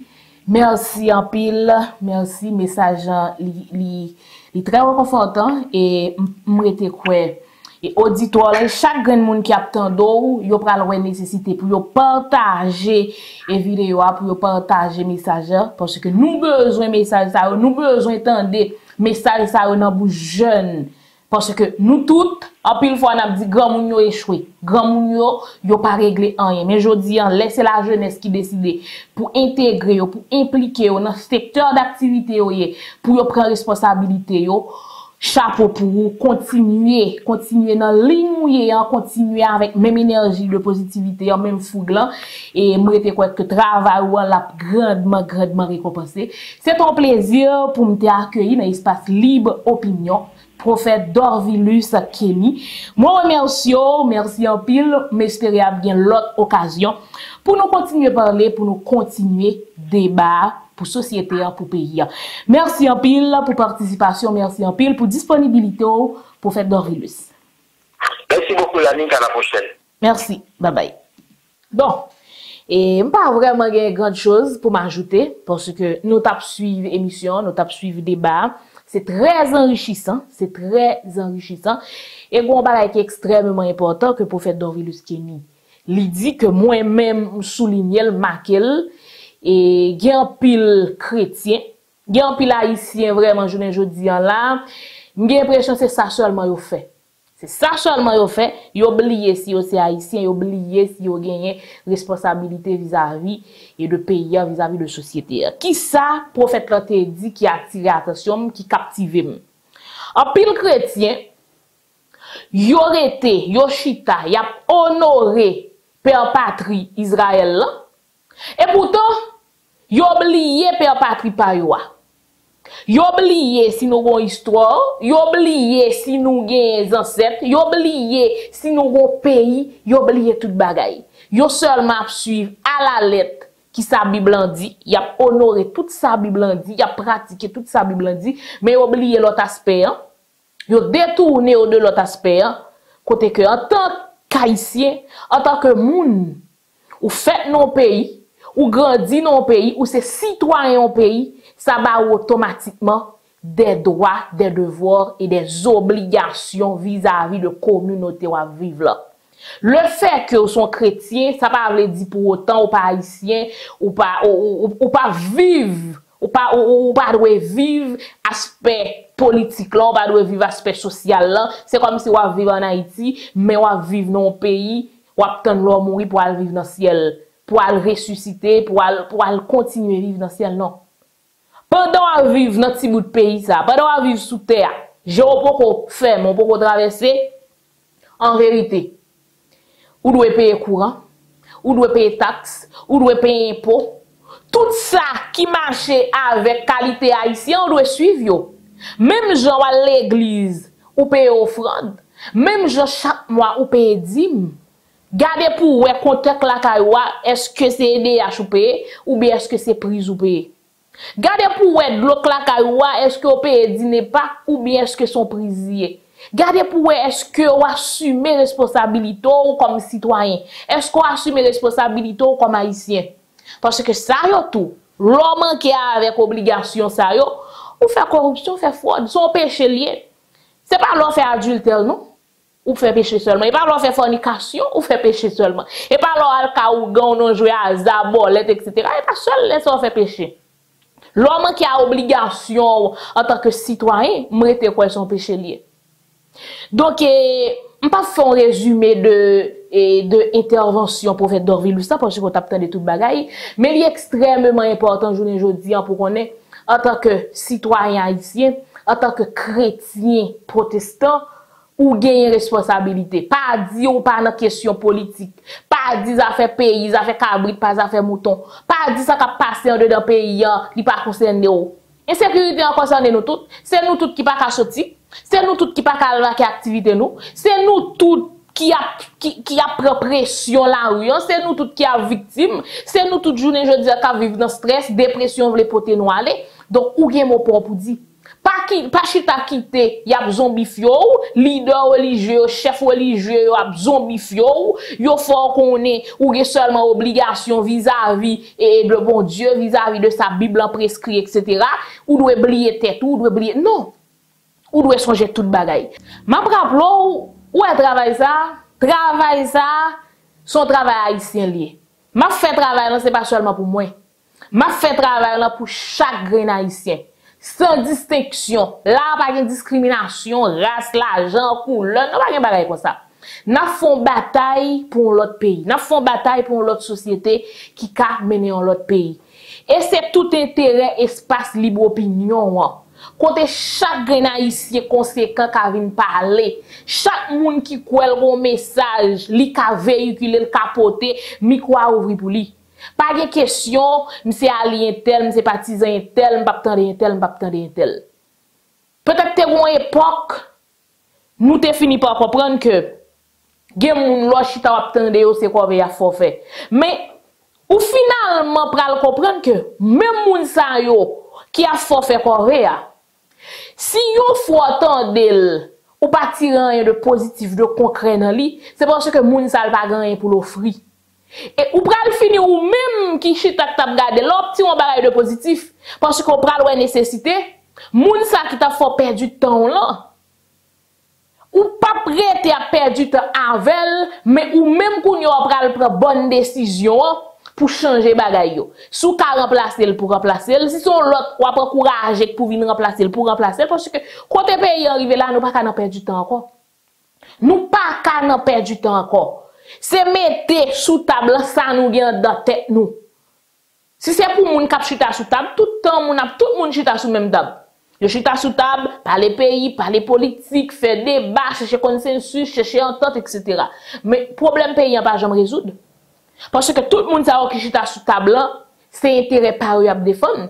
merci en pile, merci, message li très réconfortant et m'rete kwe. Et auditoire, chaque grand monde qui a tant d'eau, yo pral wè nécessité pour yo partager et vidéo pour yo partager message parce que nous besoin message ça, nous besoin tendre message ça dans bouche jeune parce que nous toutes en pile fois n'a dit grand moun yo échoué, grand moun yo yo pas réglé rien mais jodi an laissez la jeunesse qui décider pour intégrer pour impliquer dans secteur d'activité pour yo prendre responsabilité yo. Chapeau pour vous, continuez, continuez dans la ligne, continuez avec même énergie de positivité, même fougue. Et je me quoi que le travail l'a grandement, grandement récompensé. C'est un plaisir pour me accueillir dans l'espace libre opinion. Prophète Dorvilus Kenny. Moi, remercie, merci en pile, j'espère bien l'autre occasion pour nous continuer à parler, pour nous continuer à débattre pour société, pour pays. Merci en pile pour participation, merci en pile pour disponibilité, prophète Dorvilus. Merci beaucoup, Yannick, à la prochaine. Merci, bye bye. Bon. Et pas vraiment grand chose pour m'ajouter, parce que nous tapons suivre émission, nous tapons suivre débat. C'est très enrichissant, c'est très enrichissant. Et bon, bah, qui est extrêmement important que le prophète Dorvilus Kenny lui dit que moi-même souligner le marquer et il y a un pile chrétien, il y a un pile haïtien vraiment journée jodi en là. J'ai l'impression c'est ça seulement yo fait. C'est ça seulement yo fait, yo oublié si yo c'est haïtien, yo oublié si yo gagné responsabilité vis-à-vis et de pays vis-à-vis de société. Qui ça prophète là te dit qui attire attention, qui captive. En pile chrétien, yo rete, yo chita, y a honoré père patrie Israël là. Et pourtant, yo oublié père patrie pa yo. Yo oublié si nous avons histoire, yo oublié si nous avons ancêtres, yo oublié si nous avons pays, yo oublié toute bagaille. Yo seulement suivre à la lettre qui sa Bible dit, y a honoré toute sa Bible dit, y a pratiqué toute sa Bible dit, mais oublié l'autre aspect, hein? Yo détourné au de l'autre aspect, hein? Côté que en tant qu'haïtien, en tant que moun, ou fait nos pays ou grandit dans le pays, ou c'est citoyen au pays, ça va automatiquement des droits, des devoirs et des obligations vis-à-vis de communauté où vivre là. Le fait que vous soyez chrétien, ça ne veut pas dire pour autant ou pas haïtien, ou pas, ou, ou, ou, ou pas vivre Ou pas, ou, ou pas de vivre aspect politique là, ou pas de vivre aspect social là. C'est comme si on vivait en Haïti, mais on vivait dans un pays, on attend l'homme mourir pour aller vivre dans le ciel, pour aller ressusciter, pour aller, pour aller continuer à vivre dans le ciel, non. Pendant à vivre dans petit bout de pays ça, pendant à vivre sous terre, j'ai beaucoup fait, mon beaucoup traverser, en vérité, ou doit payer courant, ou doit payer taxes, ou doit payer impôts. Tout ça qui marchait avec qualité haïtienne, on doit suivre. Même gens à l'église, ou paye offrande. Même gens chaque mois, ou paye dîme. Gardez pour ouais contact la caïwa, est-ce que c'est E D H ou paye, ou bien est-ce que c'est prise ou paye. Gardez pour ouais l'autre la caïwa, est-ce que vous paye dîner pas, ou bien est-ce que son prisier. Gardez pour est-ce que vous assumez responsabilité comme citoyen. Est-ce qu'on assume responsabilité comme haïtien. Parce que ça, yo tout, l'homme qui a avec obligation, ça, yo, ou fait corruption, fait fraude, son péché lié. C'est pas l'homme fait adultère, non? Ou fait péché seulement. Et pas l'homme fait fornication, ou fait péché seulement. Et pas l'homme qui a non joué à zabolette, et cetera. Et pas seul, laisse on fait péché. L'homme qui a obligation en tant que citoyen, mette quoi son péché lié. Donc, eh, on pas faire un résumé de et de intervention pour faire Dorvilus ça parce que vous tapez de tout bagaille, mais il est extrêmement important journée aujourd'hui pour qu'on est en tant que citoyen haïtien, en tant que chrétien protestant, ou gagne responsabilité. Pas dire ou pas dans question politique, pas dire ça fait pays, ça fait cabri, pas ça fait mouton, pas dire ça qu'a passé en dedans pays, il pas concerné ou. Insécurité en concerne nous toutes, c'est nous toutes qui pas qu'à sortir, c'est nous toutes qui pas qu'à faire activité nous, c'est nous toutes qui a qui, qui a pris pression la rue, c'est nous toutes qui a victime, c'est nous toutes journée je dis qui vivent dans stress, dépression, vle pote nous aller. Donc ou gen mon pour dire pas qui pas chita quitter, y a zombifio, leader religieux, chef religieux y a zombifio, yo fort qu'on est ou gen seulement obligation vis-à-vis et de bon Dieu, vis-à-vis de sa Bible en prescrit et cetera ou doit oublier tête ou doit oublier non. Ou doit changer toute bagaille. M'a rappelou ou est travail ça, travail ça, son travail haïtien lié. M'a fait travail là c'est pas seulement pour moi. M'a fait travail là pour chaque grain haïtien, sans distinction. Là pas de discrimination, race, l'argent, couleur, non pas de bagaille comme ça. N'a font bataille pour l'autre pays, n'a font bataille pour l'autre société qui ka mener en l'autre pays. Et c'est tout intérêt espace libre opinion. Hein. Côté chaque grain haïtien conséquent qui vient parler, chaque monde qui croit le message, li ka véhiculer, le capoter, micro a ouvri pour lui. Pas de question, m'se allié tel, m'se partisan tel, m'pap tande tel, m'pap tande tel. Peut-être que dans une époque, nous te fini par comprendre que, gen moun lò chita wap tande yo c'est quoi ya forfait. Mais, ou finalement pral comprendre que, même moun sa yo, qui a forfait coréa. Si yon faut attendre ou pas tirer rien de positif de concret dans lui, c'est parce que moun sa pa gagner pour l'offrir. Et ou pral fini ou même qui chita tap garder l'opti on bagay de positif parce qu'on pral wè nécessité, moun sa qui t'a fort perdu temps là. Ou pas prêté à perdre du temps avec mais ou même qu'on yon pral prendre bonne décision pour changer bagay yo. Sou ka remplacer le pour remplacer le, si son l'autre ou pas encourager pour venir remplacer le pour remplacer parce que côté pays arrivé là nous pas ka nan perdre du temps encore. Nous pas ka nan perdre du temps encore. C'est mettre sous table ça nous gen dans tête nous. Si c'est pour moun k'ap chita sous table, tout temps moun a tout moun chita sous même table. Yo chita sous table, parler pays, parler politique, faire débat, chercher consensus, chercher entente et cetera. Mais problème pays pas jamais résoudre. Parce que tout le monde sa qui chita sous table, c'est intérêt par eux à défendre.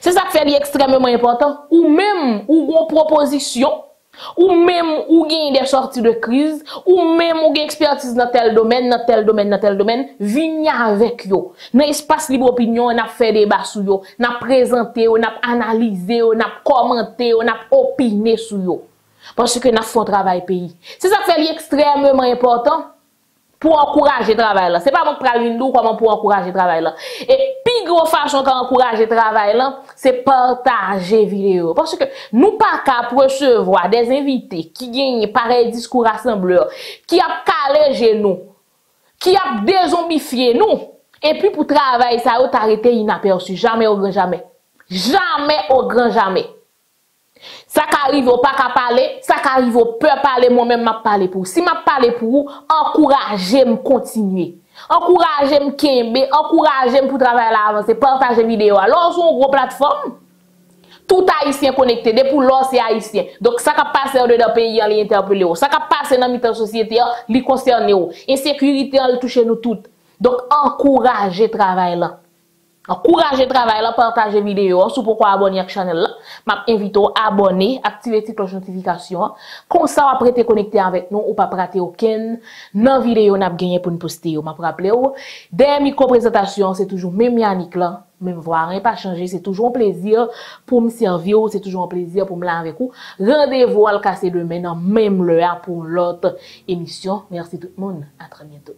C'est ça qui fait extrêmement important. Ou même, ou une proposition, ou même, ou gagne des sorties de crise, ou même, ou gagne expertise dans tel domaine, dans tel domaine, dans tel domaine, vignez avec yo. Dans l'espace libre opinion, on a fait débat sur yo, on a présenté, on a analysé, on a commenté, on a opiné sur yo. Parce que on a fait un travail pays. C'est ça qui fait extrêmement important. Pour encourager le travail là. C'est pas mon pralindou comment pour encourager le travail là. Et puis gros façon qu'encourager le travail là, c'est partager vidéo. Parce que nous pas qu'à recevoir des invités qui gagnent pareil discours rassembleur, qui a calé genou, qui a dézombifié nous. Et puis pour travail ça, on t'arrêter inaperçu. Jamais, au grand jamais. Jamais au grand jamais. Ça qu'arrive au pas qu'à parler, ça qu'arrive au peur parler, moi-même m'a parlé pour. Si m'a parlé pour vous, encouragez-moi continuer. Encouragez-moi kembe, encouragez-moi pour travailler à l'avancer, partagez vidéo. Alors sur une grosse plateforme, tout haïtien connecté, de pour l'or c'est haïtien. Donc ça qu'a passé dans le pays, il interpellé, ça qu'a passé dans la société, il concerne. Insécurité elle touche nous toutes. Donc encouragez travail là. Encouragez travail là, partagez vidéo, sous pourquoi abonner à la chaîne là. M'invite à abonner, activer la cloche notification. Comme ça, vous prêtez connecter avec nous ou pas rater aucune non vidéo n'a gagné pour nous poster. M'a rappelé ou des micro-présentations, c'est toujours même Yannick là, même voir rien pas changer, c'est toujours un plaisir pour me servir, c'est toujours un plaisir pour me là avec vous. Rendez-vous à le casser demain dans même l'heure pour l'autre émission. Merci tout le monde, à très bientôt.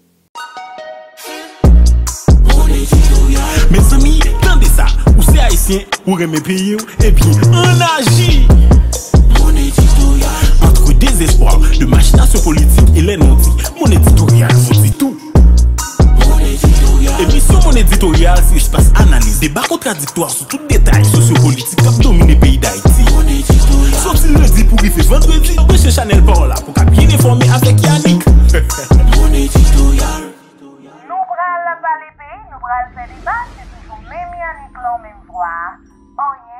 Mes amis, tendez ça, ou c'est haïtien, ou remet pays, et puis on agit. Mon éditorial, entre désespoir, de machination politique et les non-dits, mon éditorial vous dit tout. Mon éditorial, et puis sur mon éditorial, si je passe analyse, débat contradictoire sur tout détail sociopolitique qui a dominé le pays d'Haïti. Mon éditorial, sorti le lundi pour y faire vendredi, de chez Chanel par là, pour qu'à bien informer avec Yannick. Mon éditorial. Nous prenons le pays, nous prenons le débat, c'est toujours même Yannick, l'homme, même voix.